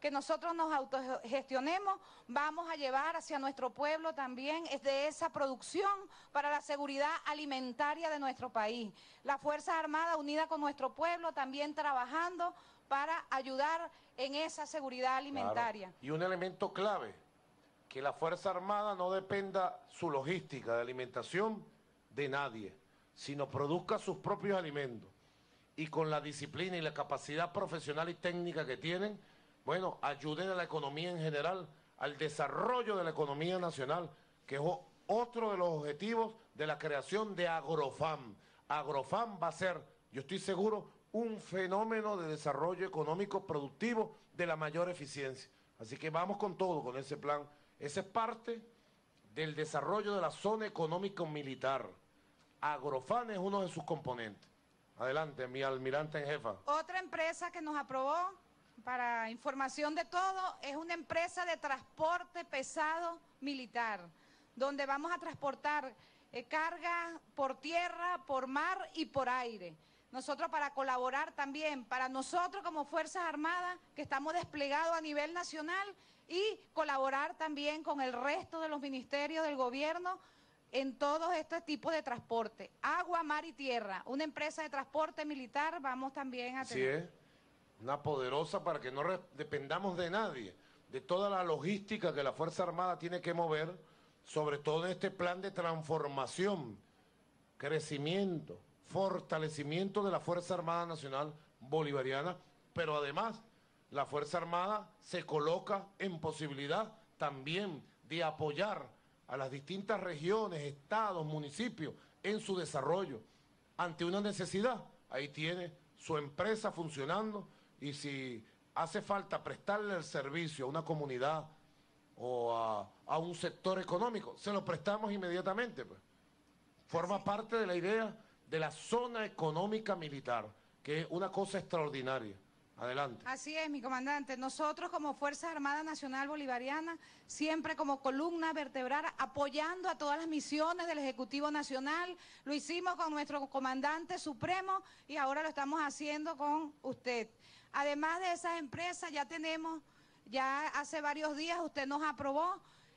que nosotros nos autogestionemos, vamos a llevar hacia nuestro pueblo también es de esa producción para la seguridad alimentaria de nuestro país. Las Fuerzas Armadas unidas con nuestro pueblo también trabajando para ayudar en esa seguridad alimentaria. Claro. Y un elemento clave, que la Fuerza Armada no dependa su logística de alimentación de nadie, sino produzca sus propios alimentos, y con la disciplina y la capacidad profesional y técnica que tienen, bueno, ayuden a la economía en general, al desarrollo de la economía nacional, que es otro de los objetivos de la creación de Agrofam. Agrofam va a ser, yo estoy seguro, un fenómeno de desarrollo económico productivo de la mayor eficiencia. Así que vamos con todo, con ese plan. Esa es parte del desarrollo de la zona económica militar. Agrofan es uno de sus componentes. Adelante, mi almirante en jefa. Otra empresa que nos aprobó, para información de todo, es una empresa de transporte pesado militar, donde vamos a transportar eh, cargas por tierra, por mar y por aire. Nosotros para colaborar también, para nosotros como Fuerzas Armadas, que estamos desplegados a nivel nacional, y colaborar también con el resto de los ministerios del gobierno, en todos estos tipos de transporte, agua, mar y tierra. Una empresa de transporte militar vamos también a tener. Sí, es una poderosa para que no dependamos de nadie, de toda la logística que la Fuerza Armada tiene que mover, sobre todo en este plan de transformación, crecimiento, fortalecimiento de la Fuerza Armada Nacional Bolivariana, pero además la Fuerza Armada se coloca en posibilidad también de apoyar a las distintas regiones, estados, municipios en su desarrollo. Ante una necesidad, ahí tiene su empresa funcionando, y si hace falta prestarle el servicio a una comunidad o a, a un sector económico, se lo prestamos inmediatamente. Pues. Forma sí. parte de la idea de la zona económica militar, que es una cosa extraordinaria. Adelante. Así es, mi comandante. Nosotros como Fuerzas Armadas Nacional Bolivariana, siempre como columna vertebral, apoyando a todas las misiones del Ejecutivo Nacional, lo hicimos con nuestro comandante supremo y ahora lo estamos haciendo con usted. Además de esas empresas, ya tenemos, ya hace varios días usted nos aprobó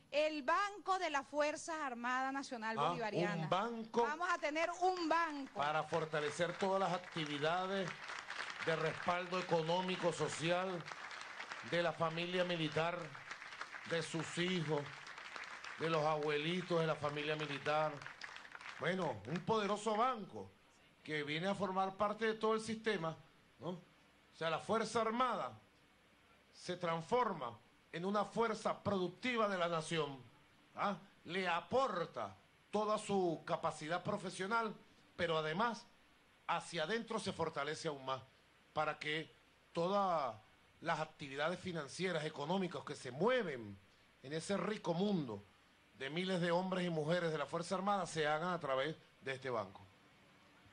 el Banco de las Fuerzas Armadas Nacional ah, Bolivariana. Un banco. Vamos a tener un banco. Para fortalecer todas las actividades de respaldo económico, social, de la familia militar, de sus hijos, de los abuelitos de la familia militar. Bueno, un poderoso banco que viene a formar parte de todo el sistema, ¿no? O sea, la Fuerza Armada se transforma en una fuerza productiva de la nación, ¿ah? Le aporta toda su capacidad profesional, pero además hacia adentro se fortalece aún más, para que todas las actividades financieras, económicas que se mueven en ese rico mundo de miles de hombres y mujeres de la Fuerza Armada se hagan a través de este banco.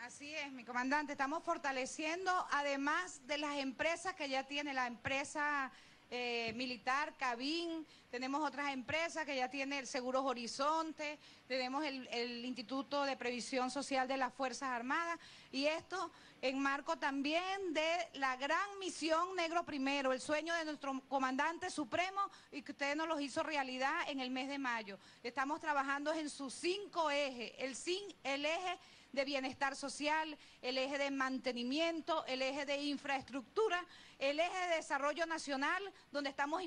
Así es, mi comandante. Estamos fortaleciendo, además de las empresas que ya tiene la empresa eh, militar, Cabín, tenemos otras empresas que ya tiene el Seguros Horizonte, tenemos el, el Instituto de Previsión Social de las Fuerzas Armadas, y esto en marco también de la gran misión Negro Primero, el sueño de nuestro comandante supremo, y que usted nos lo hizo realidad en el mes de mayo. Estamos trabajando en sus cinco ejes, el, sin, el eje de bienestar social, el eje de mantenimiento, el eje de infraestructura, el eje de desarrollo nacional, donde estamos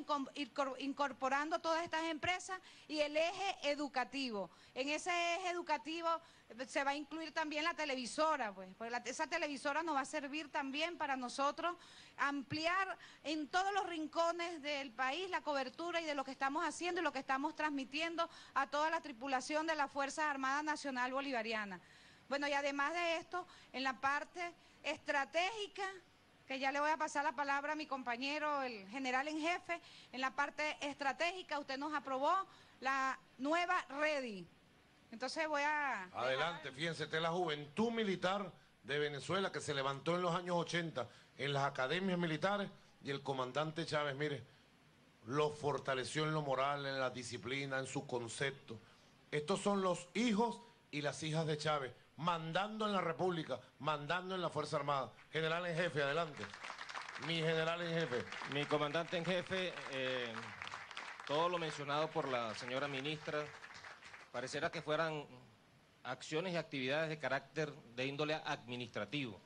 incorporando todas estas empresas, y el eje educativo. En ese eje educativo se va a incluir también la televisora, pues, porque la, esa televisora nos va a servir también para nosotros ampliar en todos los rincones del país la cobertura y de lo que estamos haciendo y lo que estamos transmitiendo a toda la tripulación de la Fuerza Armada Nacional Bolivariana. Bueno, y además de esto, en la parte estratégica, que ya le voy a pasar la palabra a mi compañero, el general en jefe, en la parte estratégica usted nos aprobó la nueva REDI. Entonces voy a... Adelante, fíjense, esta es la juventud militar de Venezuela que se levantó en los años ochenta en las academias militares, y el comandante Chávez, mire, lo fortaleció en lo moral, en la disciplina, en su concepto. Estos son los hijos y las hijas de Chávez, mandando en la República, mandando en la Fuerza Armada. General en jefe, adelante. Mi general en jefe. Mi comandante en jefe, eh, todo lo mencionado por la señora ministra, pareciera que fueran acciones y actividades de carácter de índole administrativo,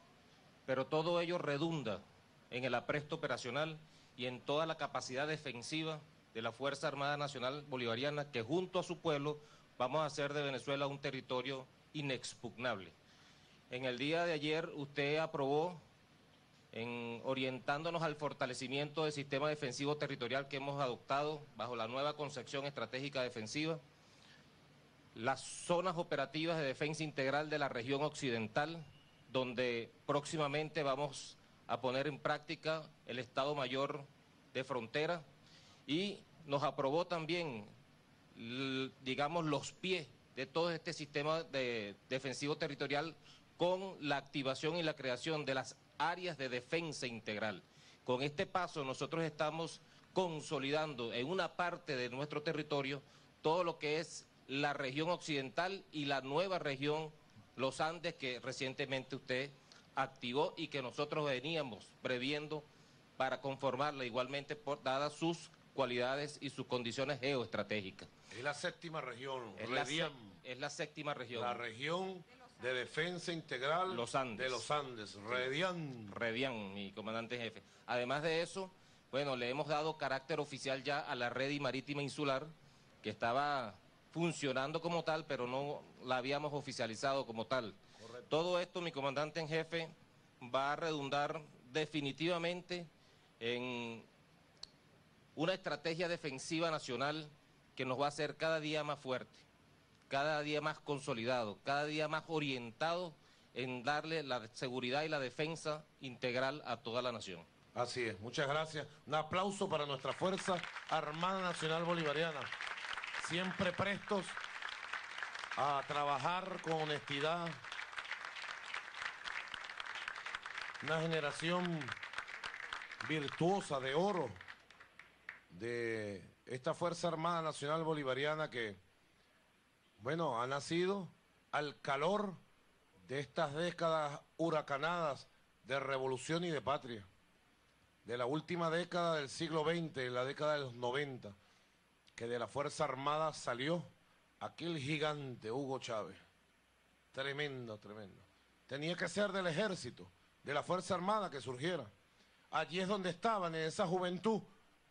pero todo ello redunda en el apresto operacional y en toda la capacidad defensiva de la Fuerza Armada Nacional Bolivariana, que junto a su pueblo vamos a hacer de Venezuela un territorio inexpugnable. En el día de ayer usted aprobó, en, orientándonos al fortalecimiento del sistema defensivo territorial que hemos adoptado bajo la nueva concepción estratégica defensiva, las zonas operativas de defensa integral de la región occidental, donde próximamente vamos a poner en práctica el Estado Mayor de Frontera, y nos aprobó también, digamos, los pies de todo este sistema de defensivo territorial con la activación y la creación de las áreas de defensa integral. Con este paso nosotros estamos consolidando en una parte de nuestro territorio todo lo que es la región occidental y la nueva región, los Andes, que recientemente usted activó y que nosotros veníamos previendo para conformarla, igualmente por, dadas sus cualidades y sus condiciones geoestratégicas. Es la séptima región, es la, se, es la séptima región. La región de defensa integral los Andes. de los Andes, Redian. Redian, mi comandante jefe. Además de eso, bueno, le hemos dado carácter oficial ya a la Red Marítima Insular, que estaba funcionando como tal, pero no la habíamos oficializado como tal. Correcto. Todo esto, mi comandante en jefe, va a redundar definitivamente en una estrategia defensiva nacional que nos va a hacer cada día más fuerte, cada día más consolidado, cada día más orientado en darle la seguridad y la defensa integral a toda la nación. Así es, muchas gracias. Un aplauso para nuestra Fuerza Armada Nacional Bolivariana, siempre prestos a trabajar con honestidad. Una generación virtuosa de oro de esta Fuerza Armada Nacional Bolivariana que, bueno, ha nacido al calor de estas décadas huracanadas de revolución y de patria, de la última década del siglo veinte, la década de los noventa, que de la Fuerza Armada salió aquel gigante Hugo Chávez. Tremendo, tremendo. Tenía que ser del ejército, de la Fuerza Armada que surgiera. Allí es donde estaban, en esa juventud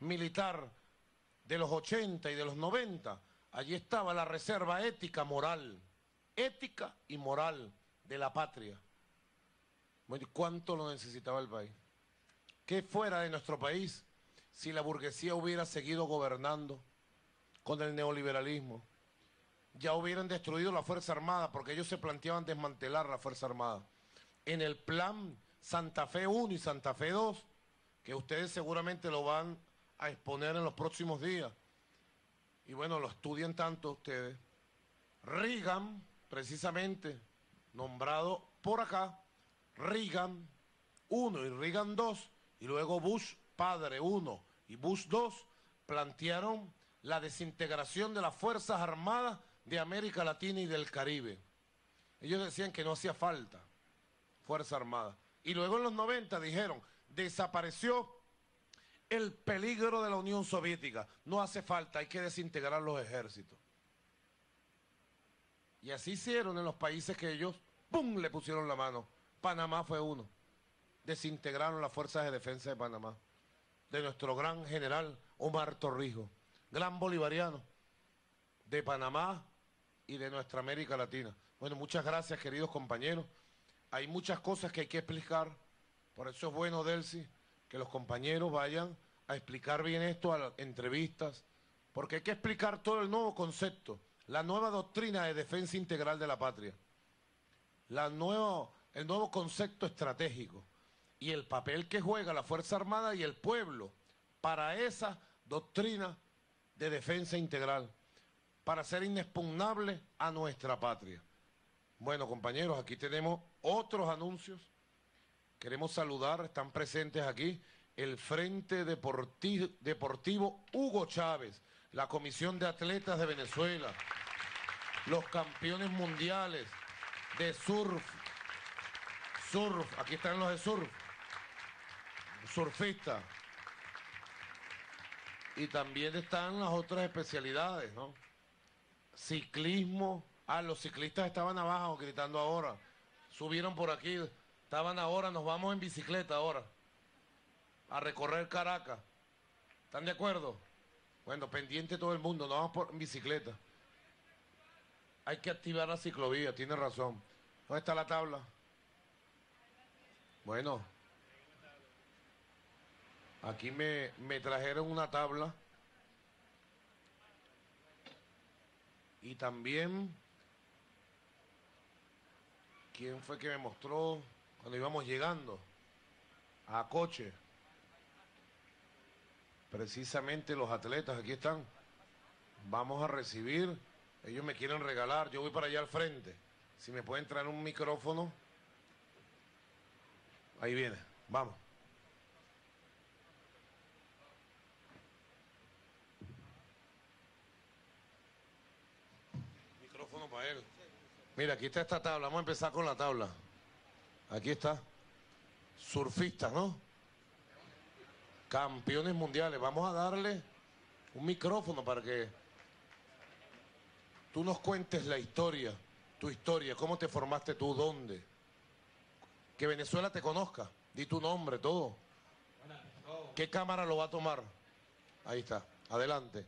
militar de los ochenta y de los noventa. Allí estaba la reserva ética moral, ética y moral de la patria. ¿Cuánto lo necesitaba el país? ¿Qué fuera de nuestro país si la burguesía hubiera seguido gobernando con el neoliberalismo? Ya hubieran destruido la Fuerza Armada, porque ellos se planteaban desmantelar la Fuerza Armada. En el plan Santa Fe uno y Santa Fe dos, que ustedes seguramente lo van a exponer en los próximos días, y bueno, lo estudian tanto ustedes, Reagan, precisamente, nombrado por acá, Reagan uno y Reagan dos, y luego Bush padre uno y Bush dos plantearon la desintegración de las Fuerzas Armadas de América Latina y del Caribe. Ellos decían que no hacía falta Fuerza Armada. Y luego en los noventa dijeron, desapareció el peligro de la Unión Soviética. No hace falta, hay que desintegrar los ejércitos. Y así hicieron en los países que ellos, ¡pum!, le pusieron la mano. Panamá fue uno. Desintegraron las fuerzas de defensa de Panamá, de nuestro gran general Omar Torrijos, gran bolivariano de Panamá y de nuestra América Latina. Bueno, muchas gracias, queridos compañeros. Hay muchas cosas que hay que explicar, por eso es bueno, Delcy, que los compañeros vayan a explicar bien esto a las entrevistas, porque hay que explicar todo el nuevo concepto, la nueva doctrina de defensa integral de la patria, la nueva, el nuevo concepto estratégico, y el papel que juega la Fuerza Armada y el pueblo para esa doctrina de defensa integral, para ser inexpugnable a nuestra patria. Bueno, compañeros, aquí tenemos otros anuncios. Queremos saludar, están presentes aquí, el Frente Deportivo, Deportivo Hugo Chávez, la Comisión de Atletas de Venezuela, los campeones mundiales de surf, surf, aquí están los de surf, surfistas. Y también están las otras especialidades, ¿no? Ciclismo. Ah, los ciclistas estaban abajo gritando ahora. Subieron por aquí, estaban ahora, nos vamos en bicicleta ahora a recorrer Caracas. ¿Están de acuerdo? Bueno, pendiente todo el mundo, nos vamos por en bicicleta. Hay que activar la ciclovía, tiene razón. ¿Dónde está la tabla? Bueno, aquí me, me trajeron una tabla. Y también, ¿quién fue que me mostró cuando íbamos llegando a Coche? Precisamente los atletas, aquí están. Vamos a recibir, ellos me quieren regalar, yo voy para allá al frente. Si me pueden traer un micrófono, ahí viene, vamos. Para él. Mira, aquí está esta tabla, vamos a empezar con la tabla. Aquí está. Surfistas, ¿no? Campeones mundiales. Vamos a darle un micrófono para que tú nos cuentes la historia, tu historia, cómo te formaste tú, dónde. Que Venezuela te conozca, di tu nombre, todo. ¿Qué cámara lo va a tomar? Ahí está, adelante.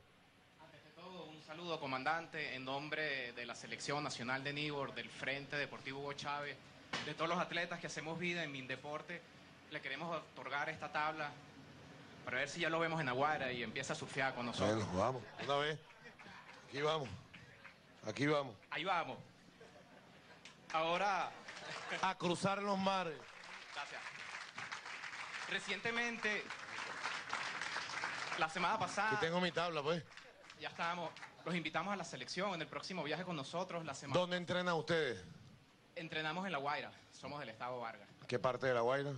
Un saludo, comandante, en nombre de la Selección Nacional de Nívor, del Frente Deportivo Hugo Chávez, de todos los atletas que hacemos vida en Mindeporte. Le queremos otorgar esta tabla Para ver si ya lo vemos en Aguara y empieza a surfear con nosotros. Bueno, vamos, una vez. Aquí vamos. Aquí vamos. Ahí vamos. Ahora... a cruzar los mares. Gracias. Recientemente... la semana pasada... Aquí tengo mi tabla, pues. Ya estábamos... los invitamos a la selección en el próximo viaje con nosotros la semana... ¿Dónde entrenan ustedes? Entrenamos en La Guaira. Somos del estado Vargas. ¿Qué parte de La Guaira?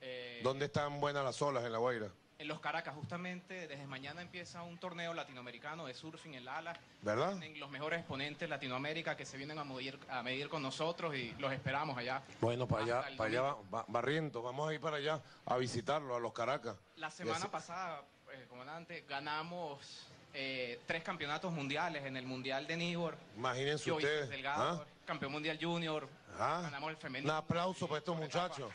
Eh... ¿Dónde están buenas las olas en La Guaira? En Los Caracas, justamente, desde mañana empieza un torneo latinoamericano de surfing en Lala. ¿Verdad? Tienen los mejores exponentes de Latinoamérica que se vienen a medir, a medir con nosotros y los esperamos allá. Bueno, para allá, para allá va, barriendo, vamos a ir para allá a visitarlo, a Los Caracas. La semana pasada, eh, comandante, ganamos eh, tres campeonatos mundiales en el Mundial de Nibor. Imagínense ustedes. Delgado, ¿ah? Campeón mundial junior, ¿ah? Ganamos el femenino. Un aplauso para estos muchachos.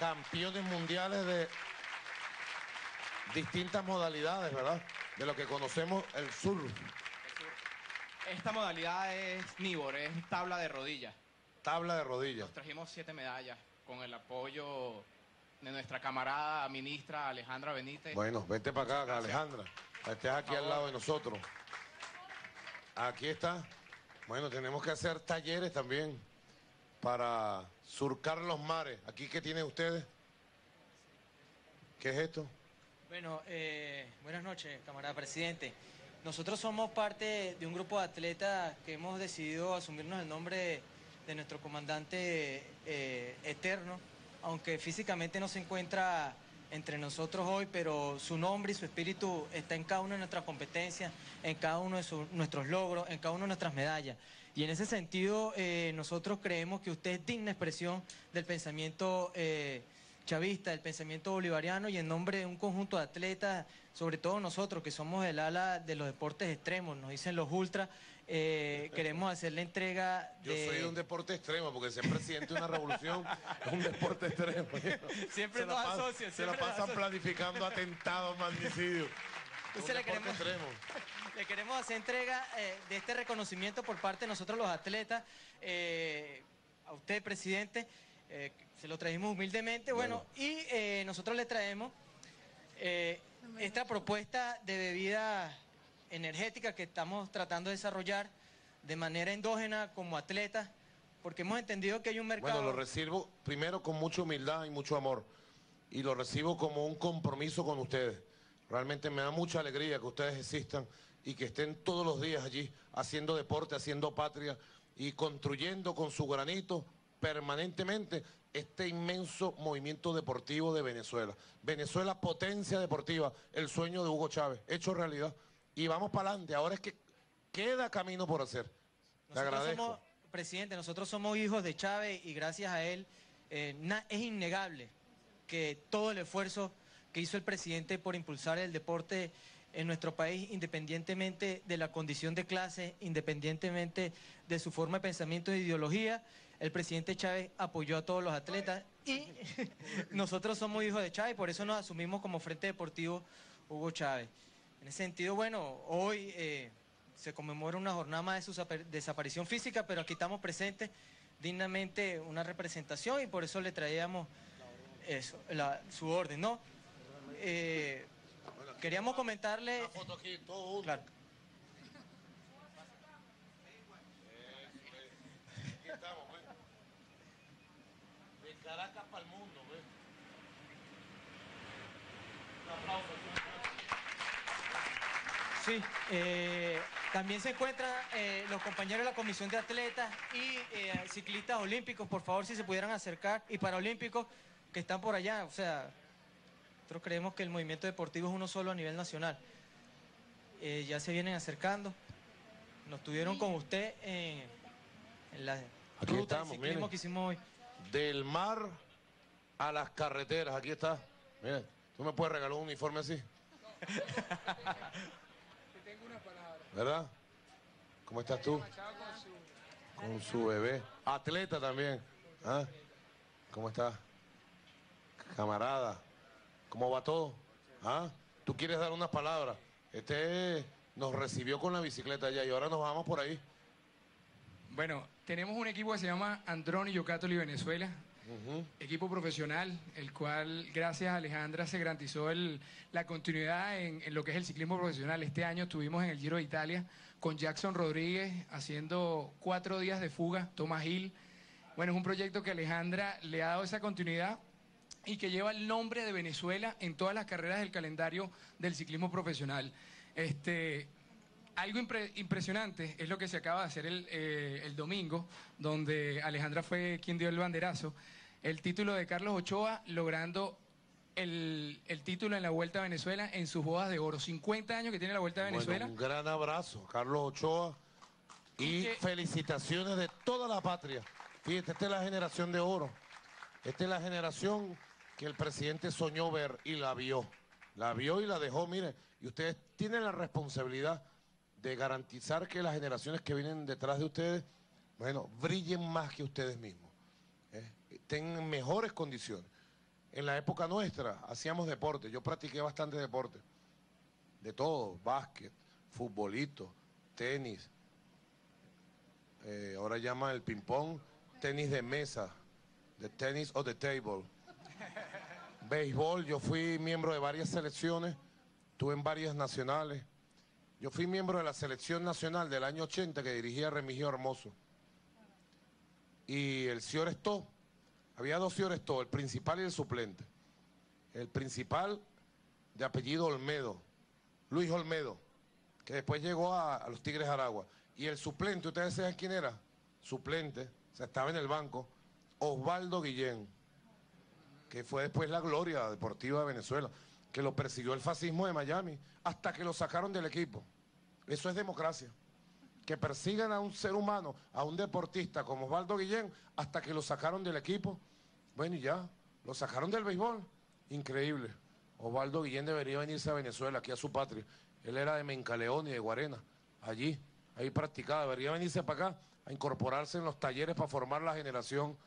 Campeones mundiales de... distintas modalidades, ¿verdad? De lo que conocemos el surf. Esta modalidad es Nibor, es tabla de rodillas. Tabla de rodillas. Nos trajimos siete medallas con el apoyo de nuestra camarada ministra Alejandra Benítez. Bueno, vente para acá, Alejandra. Estés aquí al lado de nosotros. Aquí está. Bueno, tenemos que hacer talleres también para surcar los mares. ¿Aquí qué tienen ustedes? ¿Qué es esto? Bueno, eh, buenas noches, camarada presidente. Nosotros somos parte de un grupo de atletas que hemos decidido asumirnos el nombre de, de nuestro comandante eh, eterno, aunque físicamente no se encuentra entre nosotros hoy, pero su nombre y su espíritu está en cada una de nuestras competencias, en cada uno de su, nuestros logros, en cada una de nuestras medallas. Y en ese sentido, eh, nosotros creemos que usted es digna expresión del pensamiento eh, chavista, del pensamiento bolivariano, y en nombre de un conjunto de atletas, sobre todo nosotros que somos el ala de los deportes extremos, nos dicen los ultras, eh, queremos hacer la entrega de... Yo soy de un deporte extremo, porque ser presidente de una revolución es un deporte extremo. Siempre nos asocian. Se la pasan planificando atentados, magnicidios. Entonces le queremos, le queremos hacer entrega eh, de este reconocimiento por parte de nosotros los atletas, eh, a usted, presidente. Eh, se lo trajimos humildemente, bueno, bueno. y eh, nosotros le traemos eh, esta propuesta de bebida energética que estamos tratando de desarrollar de manera endógena como atletas, porque hemos entendido que hay un mercado... Bueno, lo recibo primero con mucha humildad y mucho amor, y lo recibo como un compromiso con ustedes. Realmente me da mucha alegría que ustedes existan y que estén todos los días allí haciendo deporte, haciendo patria y construyendo con su granito permanentemente este inmenso movimiento deportivo de Venezuela. Venezuela, potencia deportiva, el sueño de Hugo Chávez, hecho realidad. Y vamos para adelante, ahora es que queda camino por hacer. Te nosotros agradezco. Somos, presidente, nosotros somos hijos de Chávez y gracias a él eh, na, es innegable que todo el esfuerzo que hizo el presidente por impulsar el deporte en nuestro país, independientemente de la condición de clase, independientemente de su forma de pensamiento e ideología, el presidente Chávez apoyó a todos los atletas y nosotros somos hijos de Chávez, por eso nos asumimos como Frente Deportivo Hugo Chávez. En ese sentido, bueno, hoy eh, se conmemora una jornada más de su desaparición física, pero aquí estamos presentes dignamente una representación y por eso le traíamos eso, la, su orden, ¿no? Eh, Queríamos comentarle... Una foto aquí, todo claro. Aquí estamos, güey. De Caracas para el mundo, güey. Un aplauso. Sí, eh, también se encuentran eh, los compañeros de la Comisión de Atletas y eh, ciclistas olímpicos, por favor, si se pudieran acercar, y paraolímpicos que están por allá, o sea... Nosotros creemos que el movimiento deportivo es uno solo a nivel nacional. Eh, ya se vienen acercando. Nos tuvieron con usted en, en la aquí ruta estamos, de ciclismo miren, que hicimos hoy. Del mar a las carreteras, aquí está. Miren, ¿tú me puedes regalar un uniforme así? Te tengo una palabra. ¿Verdad? ¿Cómo estás tú? Con su bebé. Atleta también. ¿Ah? ¿Cómo estás? Camarada. ¿Cómo va todo? ¿Ah? ¿Tú quieres dar unas palabras? Este nos recibió con la bicicleta allá y ahora nos vamos por ahí. Bueno, tenemos un equipo que se llama Andrón y Yocatoli Venezuela. Uh-huh. Equipo profesional, el cual, gracias a Alejandra, se garantizó el, la continuidad en, en lo que es el ciclismo profesional. Este año estuvimos en el Giro de Italia con Jackson Rodríguez haciendo cuatro días de fuga, Tomás Hill. Bueno, es un proyecto que Alejandra le ha dado esa continuidad y que lleva el nombre de Venezuela en todas las carreras del calendario del ciclismo profesional. Este... Algo impre impresionante es lo que se acaba de hacer el, eh, el domingo, donde Alejandra fue quien dio el banderazo, el título de Carlos Ochoa, logrando el, el título en la Vuelta a Venezuela en sus bodas de oro. cincuenta años que tiene la Vuelta a Venezuela. Bueno, un gran abrazo, Carlos Ochoa, y, y que... felicitaciones de toda la patria. Fíjate, esta es la generación de oro, esta es la generación que el presidente soñó ver y la vio, la vio y la dejó, miren, y ustedes tienen la responsabilidad de garantizar que las generaciones que vienen detrás de ustedes, bueno, brillen más que ustedes mismos, ¿eh? Tengan mejores condiciones. En la época nuestra hacíamos deporte, yo practiqué bastante deporte, de todo, básquet, futbolito, tenis, eh, ahora llaman el ping-pong, tenis de mesa, de tenis o de table, béisbol, yo fui miembro de varias selecciones, estuve en varias nacionales. Yo fui miembro de la selección nacional del año ochenta que dirigía Remigio Hermoso. Y el Sior Estó, había dos Sior Estó, el principal y el suplente. El principal de apellido Olmedo, Luis Olmedo, que después llegó a, a los Tigres Aragua. Y el suplente, ¿ustedes saben quién era? Suplente, o sea, estaba en el banco, Osvaldo Guillén, que fue después la gloria deportiva de Venezuela, que lo persiguió el fascismo de Miami hasta que lo sacaron del equipo. Eso es democracia, que persigan a un ser humano, a un deportista como Osvaldo Guillén, hasta que lo sacaron del equipo. Bueno, y ya, lo sacaron del béisbol. Increíble. Osvaldo Guillén debería venirse a Venezuela, aquí a su patria. Él era de Mencaleón y de Guarena, allí, ahí practicaba. Debería venirse para acá a incorporarse en los talleres para formar la generación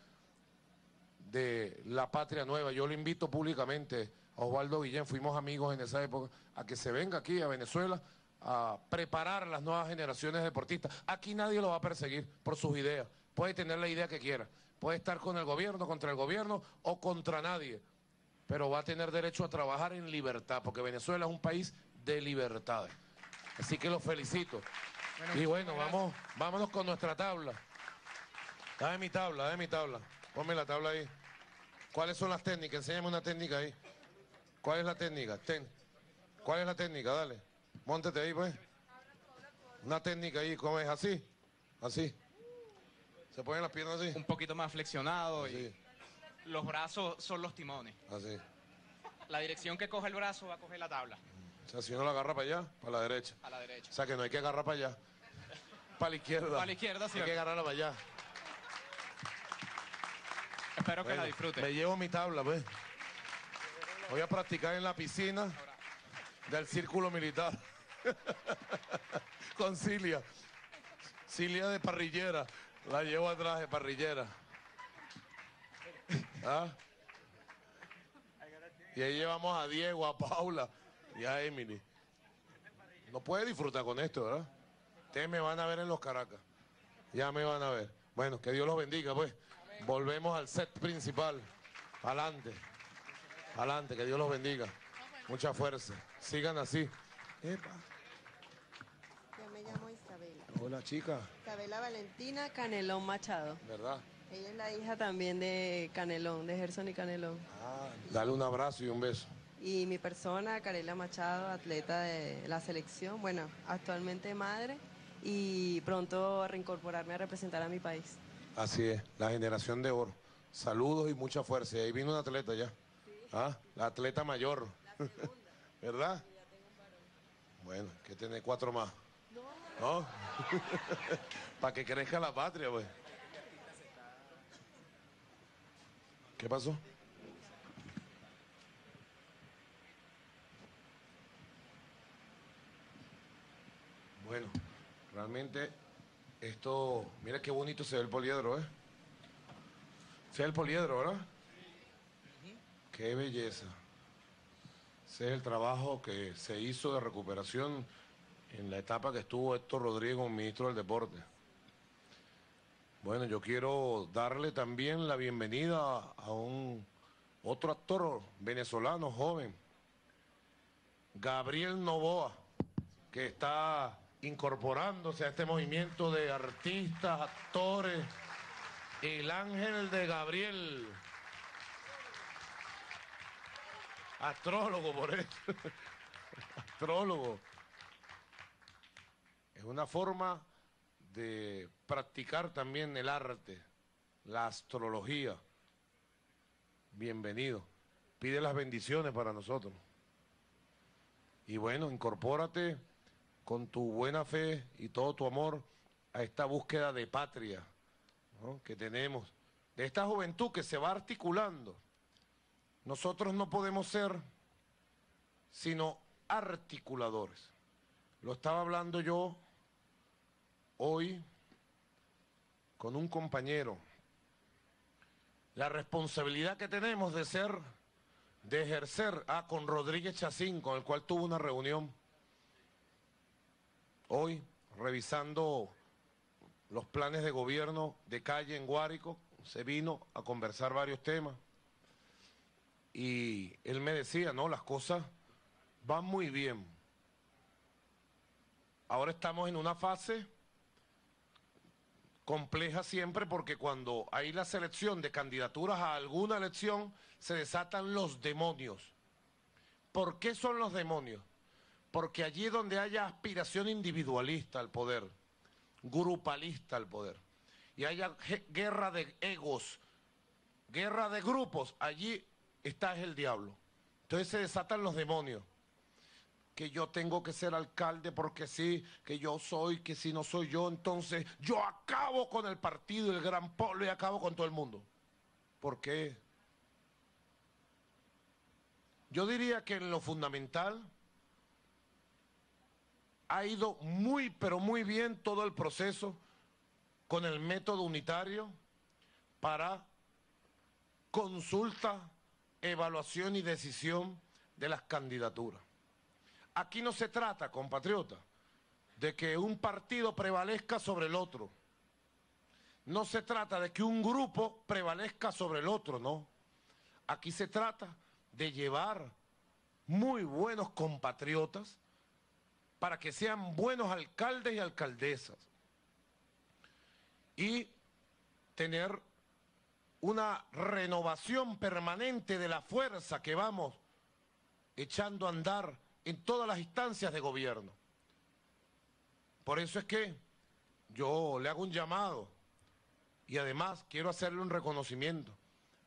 de la patria nueva. Yo lo invito públicamente a Osvaldo Guillén, fuimos amigos en esa época, a que se venga aquí a Venezuela a preparar las nuevas generaciones deportistas. Aquí nadie lo va a perseguir por sus ideas, puede tener la idea que quiera, puede estar con el gobierno, contra el gobierno o contra nadie, pero va a tener derecho a trabajar en libertad, porque Venezuela es un país de libertades. Así que los felicito. Bueno, y bueno, vamos, vámonos con nuestra tabla. Dame mi tabla, dame mi tabla, ponme la tabla ahí. ¿Cuáles son las técnicas? Enséñame una técnica ahí. ¿Cuál es la técnica? Ten. ¿Cuál es la técnica? Dale. Móntate ahí, pues. Una técnica ahí, ¿cómo es? Así. Así. Se ponen las piernas así. Un poquito más flexionado. Así. Y los brazos son los timones. Así. La dirección que coge el brazo va a coger la tabla. O sea, si uno la agarra para allá, para la derecha. A la derecha. O sea, que no hay que agarrar para allá. Para la izquierda. Para la izquierda, sí. Hay que agarrarla para allá. Espero que bueno, la disfruten. Me llevo mi tabla, pues. Voy a practicar en la piscina del círculo militar. Con Cilia. Cilia de parrillera. La llevo atrás de parrillera. ¿Ah? Y ahí llevamos a Diego, a Paula y a Emily. No puede disfrutar con esto, ¿verdad? Ustedes me van a ver en los Caracas. Ya me van a ver. Bueno, que Dios los bendiga, pues. Volvemos al set principal. Adelante. Adelante, que Dios los bendiga. Mucha fuerza. Sigan así. Epa. Yo me llamo Isabela. Hola, chica. Isabela Valentina Canelón Machado. ¿Verdad? Ella es la hija también de Canelón, de Gerson y Canelón. Ah, dale un abrazo y un beso. Y mi persona, Carela Machado, atleta de la selección. Bueno, actualmente madre y pronto a reincorporarme a representar a mi país. Así es, la generación de oro. Saludos y mucha fuerza. Ahí vino un atleta ya. Ah, la atleta mayor, la segunda. ¿Verdad? Ya tengo un varón. Bueno, que tiene cuatro más. No, no. ¿No? Para que crezca la patria, güey. ¿Qué pasó? Bueno, realmente esto, mira qué bonito se ve el poliedro, ¿eh? Se ve el poliedro, ¿verdad? ¡Qué belleza! Ese es el trabajo que se hizo de recuperación en la etapa que estuvo Héctor Rodríguez como ministro del Deporte. Bueno, yo quiero darle también la bienvenida a un otro actor venezolano joven, Gabriel Novoa, que está incorporándose a este movimiento de artistas, actores, el ángel de Gabriel, astrólogo por eso, astrólogo. Es una forma de practicar también el arte, la astrología. Bienvenido. Pide las bendiciones para nosotros. Y bueno, incorpórate con tu buena fe y todo tu amor a esta búsqueda de patria, ¿no?, que tenemos, de esta juventud que se va articulando. Nosotros no podemos ser sino articuladores. Lo estaba hablando yo hoy con un compañero, la responsabilidad que tenemos de ser, de ejercer, ah, con Rodríguez Chacín, con el cual tuve una reunión hoy, revisando los planes de gobierno de calle en Guárico, se vino a conversar varios temas, y él me decía, no, las cosas van muy bien. Ahora estamos en una fase compleja siempre, porque cuando hay la selección de candidaturas a alguna elección se desatan los demonios. ¿Por qué son los demonios? Porque allí es donde haya aspiración individualista al poder, grupalista al poder, y haya guerra de egos, guerra de grupos, allí está el diablo. Entonces se desatan los demonios. Que yo tengo que ser alcalde porque sí, que yo soy, que si no soy yo, entonces yo acabo con el partido, el gran pueblo, y acabo con todo el mundo. ¿Por qué? Yo diría que en lo fundamental ha ido muy, pero muy bien todo el proceso con el método unitario para consulta, evaluación y decisión de las candidaturas. Aquí no se trata, compatriota, de que un partido prevalezca sobre el otro. No se trata de que un grupo prevalezca sobre el otro, no. Aquí se trata de llevar muy buenos compatriotas para que sean buenos alcaldes y alcaldesas. Y tener una renovación permanente de la fuerza que vamos echando a andar en todas las instancias de gobierno. Por eso es que yo le hago un llamado y además quiero hacerle un reconocimiento.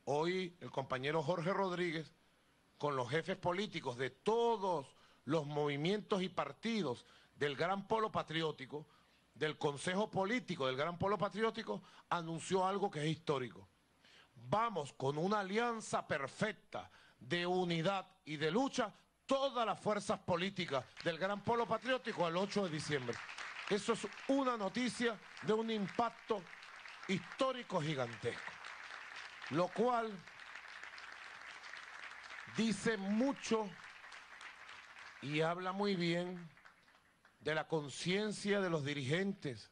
Hoy el compañero Jorge Rodríguez, con los jefes políticos de todos los movimientos y partidos del Gran Polo Patriótico, del Consejo Político del Gran Polo Patriótico, anunció algo que es histórico. Vamos con una alianza perfecta de unidad y de lucha todas las fuerzas políticas del Gran Polo Patriótico al ocho de diciembre. Eso es una noticia de un impacto histórico gigantesco, lo cual dice mucho y habla muy bien de la conciencia de los dirigentes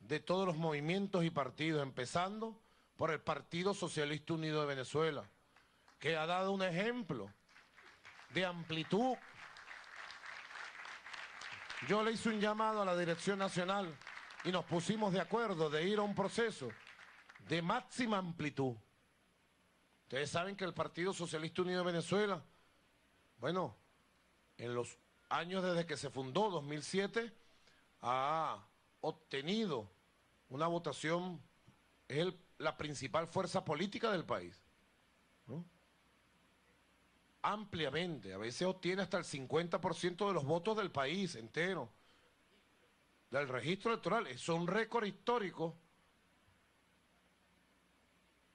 de todos los movimientos y partidos, empezando por el Partido Socialista Unido de Venezuela, que ha dado un ejemplo de amplitud. Yo le hice un llamado a la Dirección Nacional y nos pusimos de acuerdo de ir a un proceso de máxima amplitud. Ustedes saben que el Partido Socialista Unido de Venezuela, bueno, en los años desde que se fundó, dos mil siete, ha obtenido una votación, es el, la principal fuerza política del país, ¿no?, ampliamente, a veces obtiene hasta el cincuenta por ciento de los votos del país entero, del registro electoral. Es un récord histórico,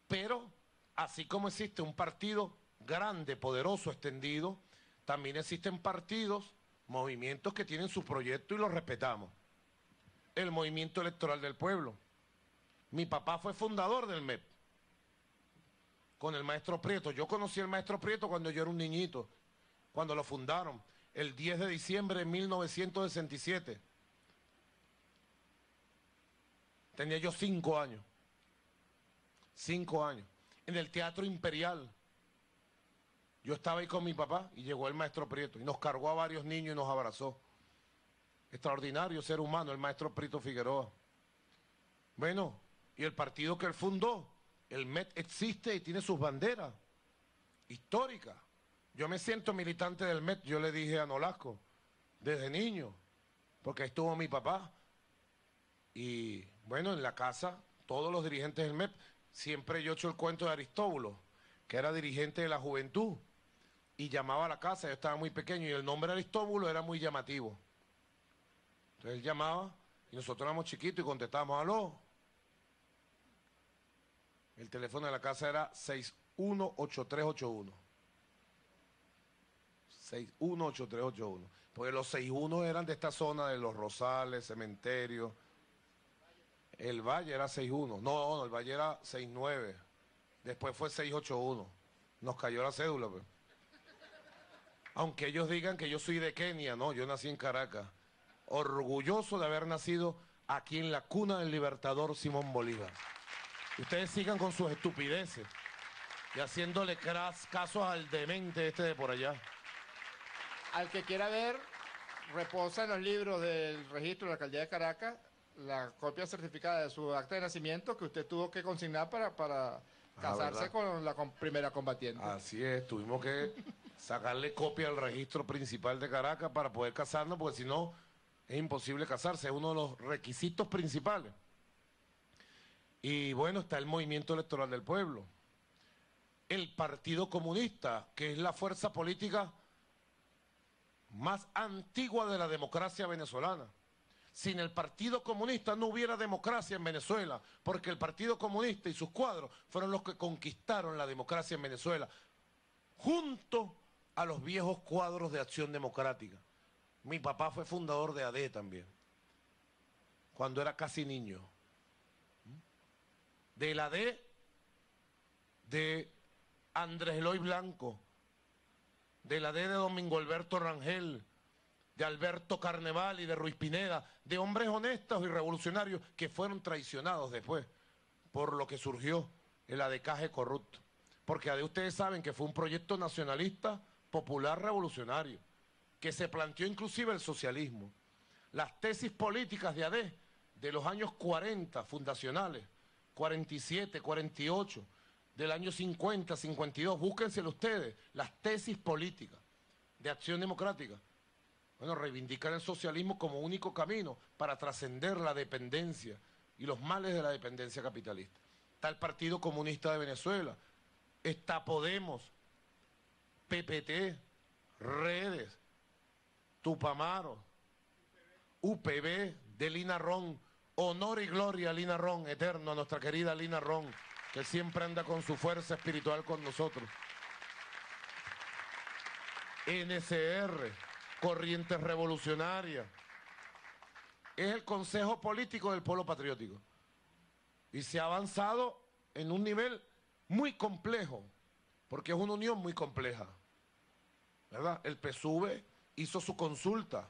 pero así como existe un partido grande, poderoso, extendido, también existen partidos, movimientos que tienen su proyecto y los respetamos. El Movimiento Electoral del Pueblo. Mi papá fue fundador del M E P. Con el maestro Prieto. Yo conocí al maestro Prieto cuando yo era un niñito, cuando lo fundaron, el diez de diciembre de mil novecientos sesenta y siete. Tenía yo cinco años. Cinco años. En el Teatro Imperial. Yo estaba ahí con mi papá y llegó el maestro Prieto y nos cargó a varios niños y nos abrazó. Extraordinario ser humano, el maestro Prieto Figueroa. Bueno, y el partido que él fundó, el M E T, existe y tiene sus banderas históricas. Yo me siento militante del M E T, yo le dije a Nolasco, desde niño, porque ahí estuvo mi papá. Y bueno, en la casa, todos los dirigentes del M E T, siempre yo he hecho el cuento de Aristóbulo, que era dirigente de la juventud, y llamaba a la casa, yo estaba muy pequeño, y el nombre de Aristóbulo era muy llamativo. Entonces él llamaba, y nosotros éramos chiquitos, y contestábamos, aló. El teléfono de la casa era seis uno ocho tres ocho uno. seis uno ocho tres ocho uno. Porque los seis uno eran de esta zona, de Los Rosales, Cementerio. El Valle era seis uno. No, no, el Valle era seis nueve. Después fue seis ocho uno. Nos cayó la cédula, pues. Aunque ellos digan que yo soy de Kenia, no, yo nací en Caracas. Orgulloso de haber nacido aquí en la cuna del libertador Simón Bolívar. Ustedes sigan con sus estupideces y haciéndole casos al demente este de por allá. Al que quiera ver, reposa en los libros del registro de la alcaldía de Caracas la copia certificada de su acta de nacimiento que usted tuvo que consignar para, para casarse ah, con la con primera combatiente. Así es, tuvimos que sacarle copia al registro principal de Caracas para poder casarnos, porque si no es imposible casarse, es uno de los requisitos principales. Y bueno, está el movimiento electoral del pueblo. El Partido Comunista, que es la fuerza política más antigua de la democracia venezolana. Sin el Partido Comunista no hubiera democracia en Venezuela, porque el Partido Comunista y sus cuadros fueron los que conquistaron la democracia en Venezuela, junto a los viejos cuadros de Acción Democrática. Mi papá fue fundador de A D también, cuando era casi niño. De la D de Andrés Eloy Blanco, de la D de Domingo Alberto Rangel, de Alberto Carneval y de Ruiz Pineda, de hombres honestos y revolucionarios que fueron traicionados después por lo que surgió el adecaje corrupto. Porque A D, ustedes saben que fue un proyecto nacionalista, popular, revolucionario, que se planteó inclusive el socialismo. Las tesis políticas de A D de los años cuarenta, fundacionales, cuarenta y siete, cuarenta y ocho, del año cincuenta, cincuenta y dos, búsquenselo ustedes, las tesis políticas de Acción Democrática. Bueno, reivindican el socialismo como único camino para trascender la dependencia y los males de la dependencia capitalista. Está el Partido Comunista de Venezuela, está Podemos, P P T, Redes, Tupamaro, U P B, de Lina Ron. Honor y gloria a Lina Ron, eterno a nuestra querida Lina Ron, que siempre anda con su fuerza espiritual con nosotros. N C R, Corrientes Revolucionarias, es el Consejo Político del Pueblo Patriótico. Y se ha avanzado en un nivel muy complejo, porque es una unión muy compleja, ¿verdad? El P S U V hizo su consulta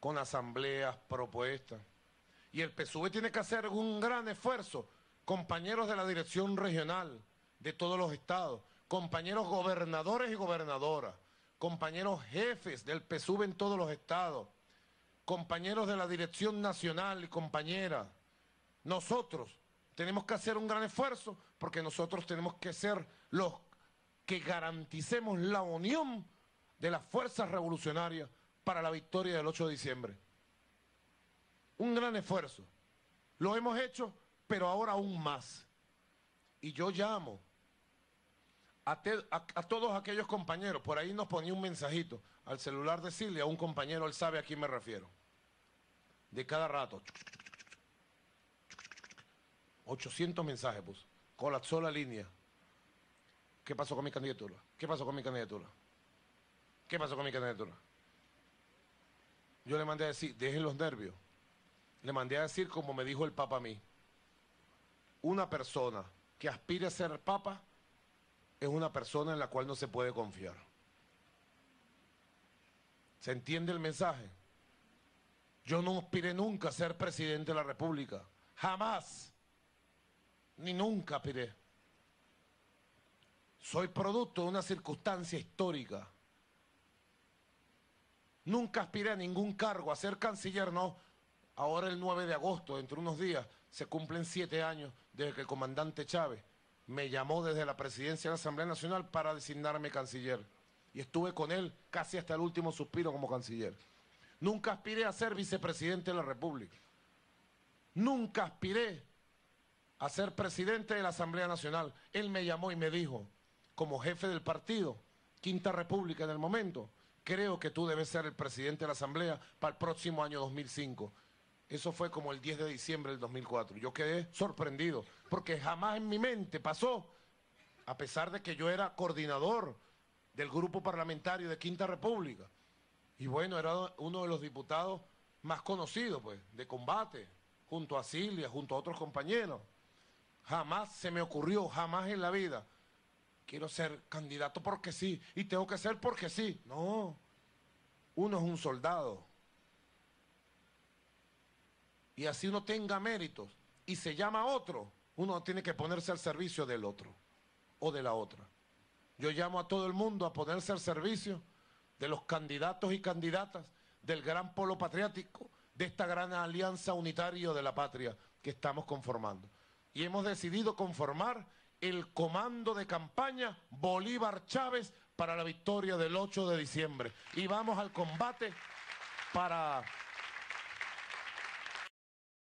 con asambleas, propuestas. Y el P S U V tiene que hacer un gran esfuerzo, compañeros de la dirección regional de todos los estados, compañeros gobernadores y gobernadoras, compañeros jefes del P S U V en todos los estados, compañeros de la dirección nacional y compañeras. Nosotros tenemos que hacer un gran esfuerzo porque nosotros tenemos que ser los que garanticemos la unión de las fuerzas revolucionarias para la victoria del ocho de diciembre. Un gran esfuerzo, lo hemos hecho, pero ahora aún más. Y yo llamo a, te, a, a todos aquellos compañeros, por ahí nos ponía un mensajito al celular de Silvia, a un compañero, él sabe a quién me refiero, de cada rato. ochocientos mensajes, pues, colapsó la línea. ¿Qué pasó con mi candidatura? ¿Qué pasó con mi candidatura? ¿Qué pasó con mi candidatura? Yo le mandé a decir, dejen los nervios. Le mandé a decir, como me dijo el Papa a mí, una persona que aspire a ser Papa es una persona en la cual no se puede confiar. ¿Se entiende el mensaje? Yo no aspiré nunca a ser presidente de la República, Jamás, ni nunca, Piré. Soy producto de una circunstancia histórica. Nunca aspiré a ningún cargo, a ser canciller, no. Ahora el nueve de agosto, dentro de unos días, se cumplen siete años desde que el comandante Chávez me llamó desde la presidencia de la Asamblea Nacional para designarme canciller. Y estuve con él casi hasta el último suspiro como canciller. Nunca aspiré a ser vicepresidente de la República. Nunca aspiré a ser presidente de la Asamblea Nacional. Él me llamó y me dijo, como jefe del partido, Quinta República en el momento, creo que tú debes ser el presidente de la Asamblea para el próximo año dos mil cinco. Eso fue como el diez de diciembre del dos mil cuatro. Yo quedé sorprendido, porque jamás en mi mente pasó, a pesar de que yo era coordinador del grupo parlamentario de Quinta República. Y bueno, era uno de los diputados más conocidos, pues, de combate, junto a Silvia, junto a otros compañeros. Jamás se me ocurrió, jamás en la vida, quiero ser candidato porque sí, y tengo que ser porque sí. No, uno es un soldado. Y así uno tenga méritos y se llama otro, uno tiene que ponerse al servicio del otro o de la otra. Yo llamo a todo el mundo a ponerse al servicio de los candidatos y candidatas del gran polo patriótico, de esta gran alianza unitaria de la patria que estamos conformando. Y hemos decidido conformar el comando de campaña Bolívar Chávez para la victoria del ocho de diciembre. Y vamos al combate para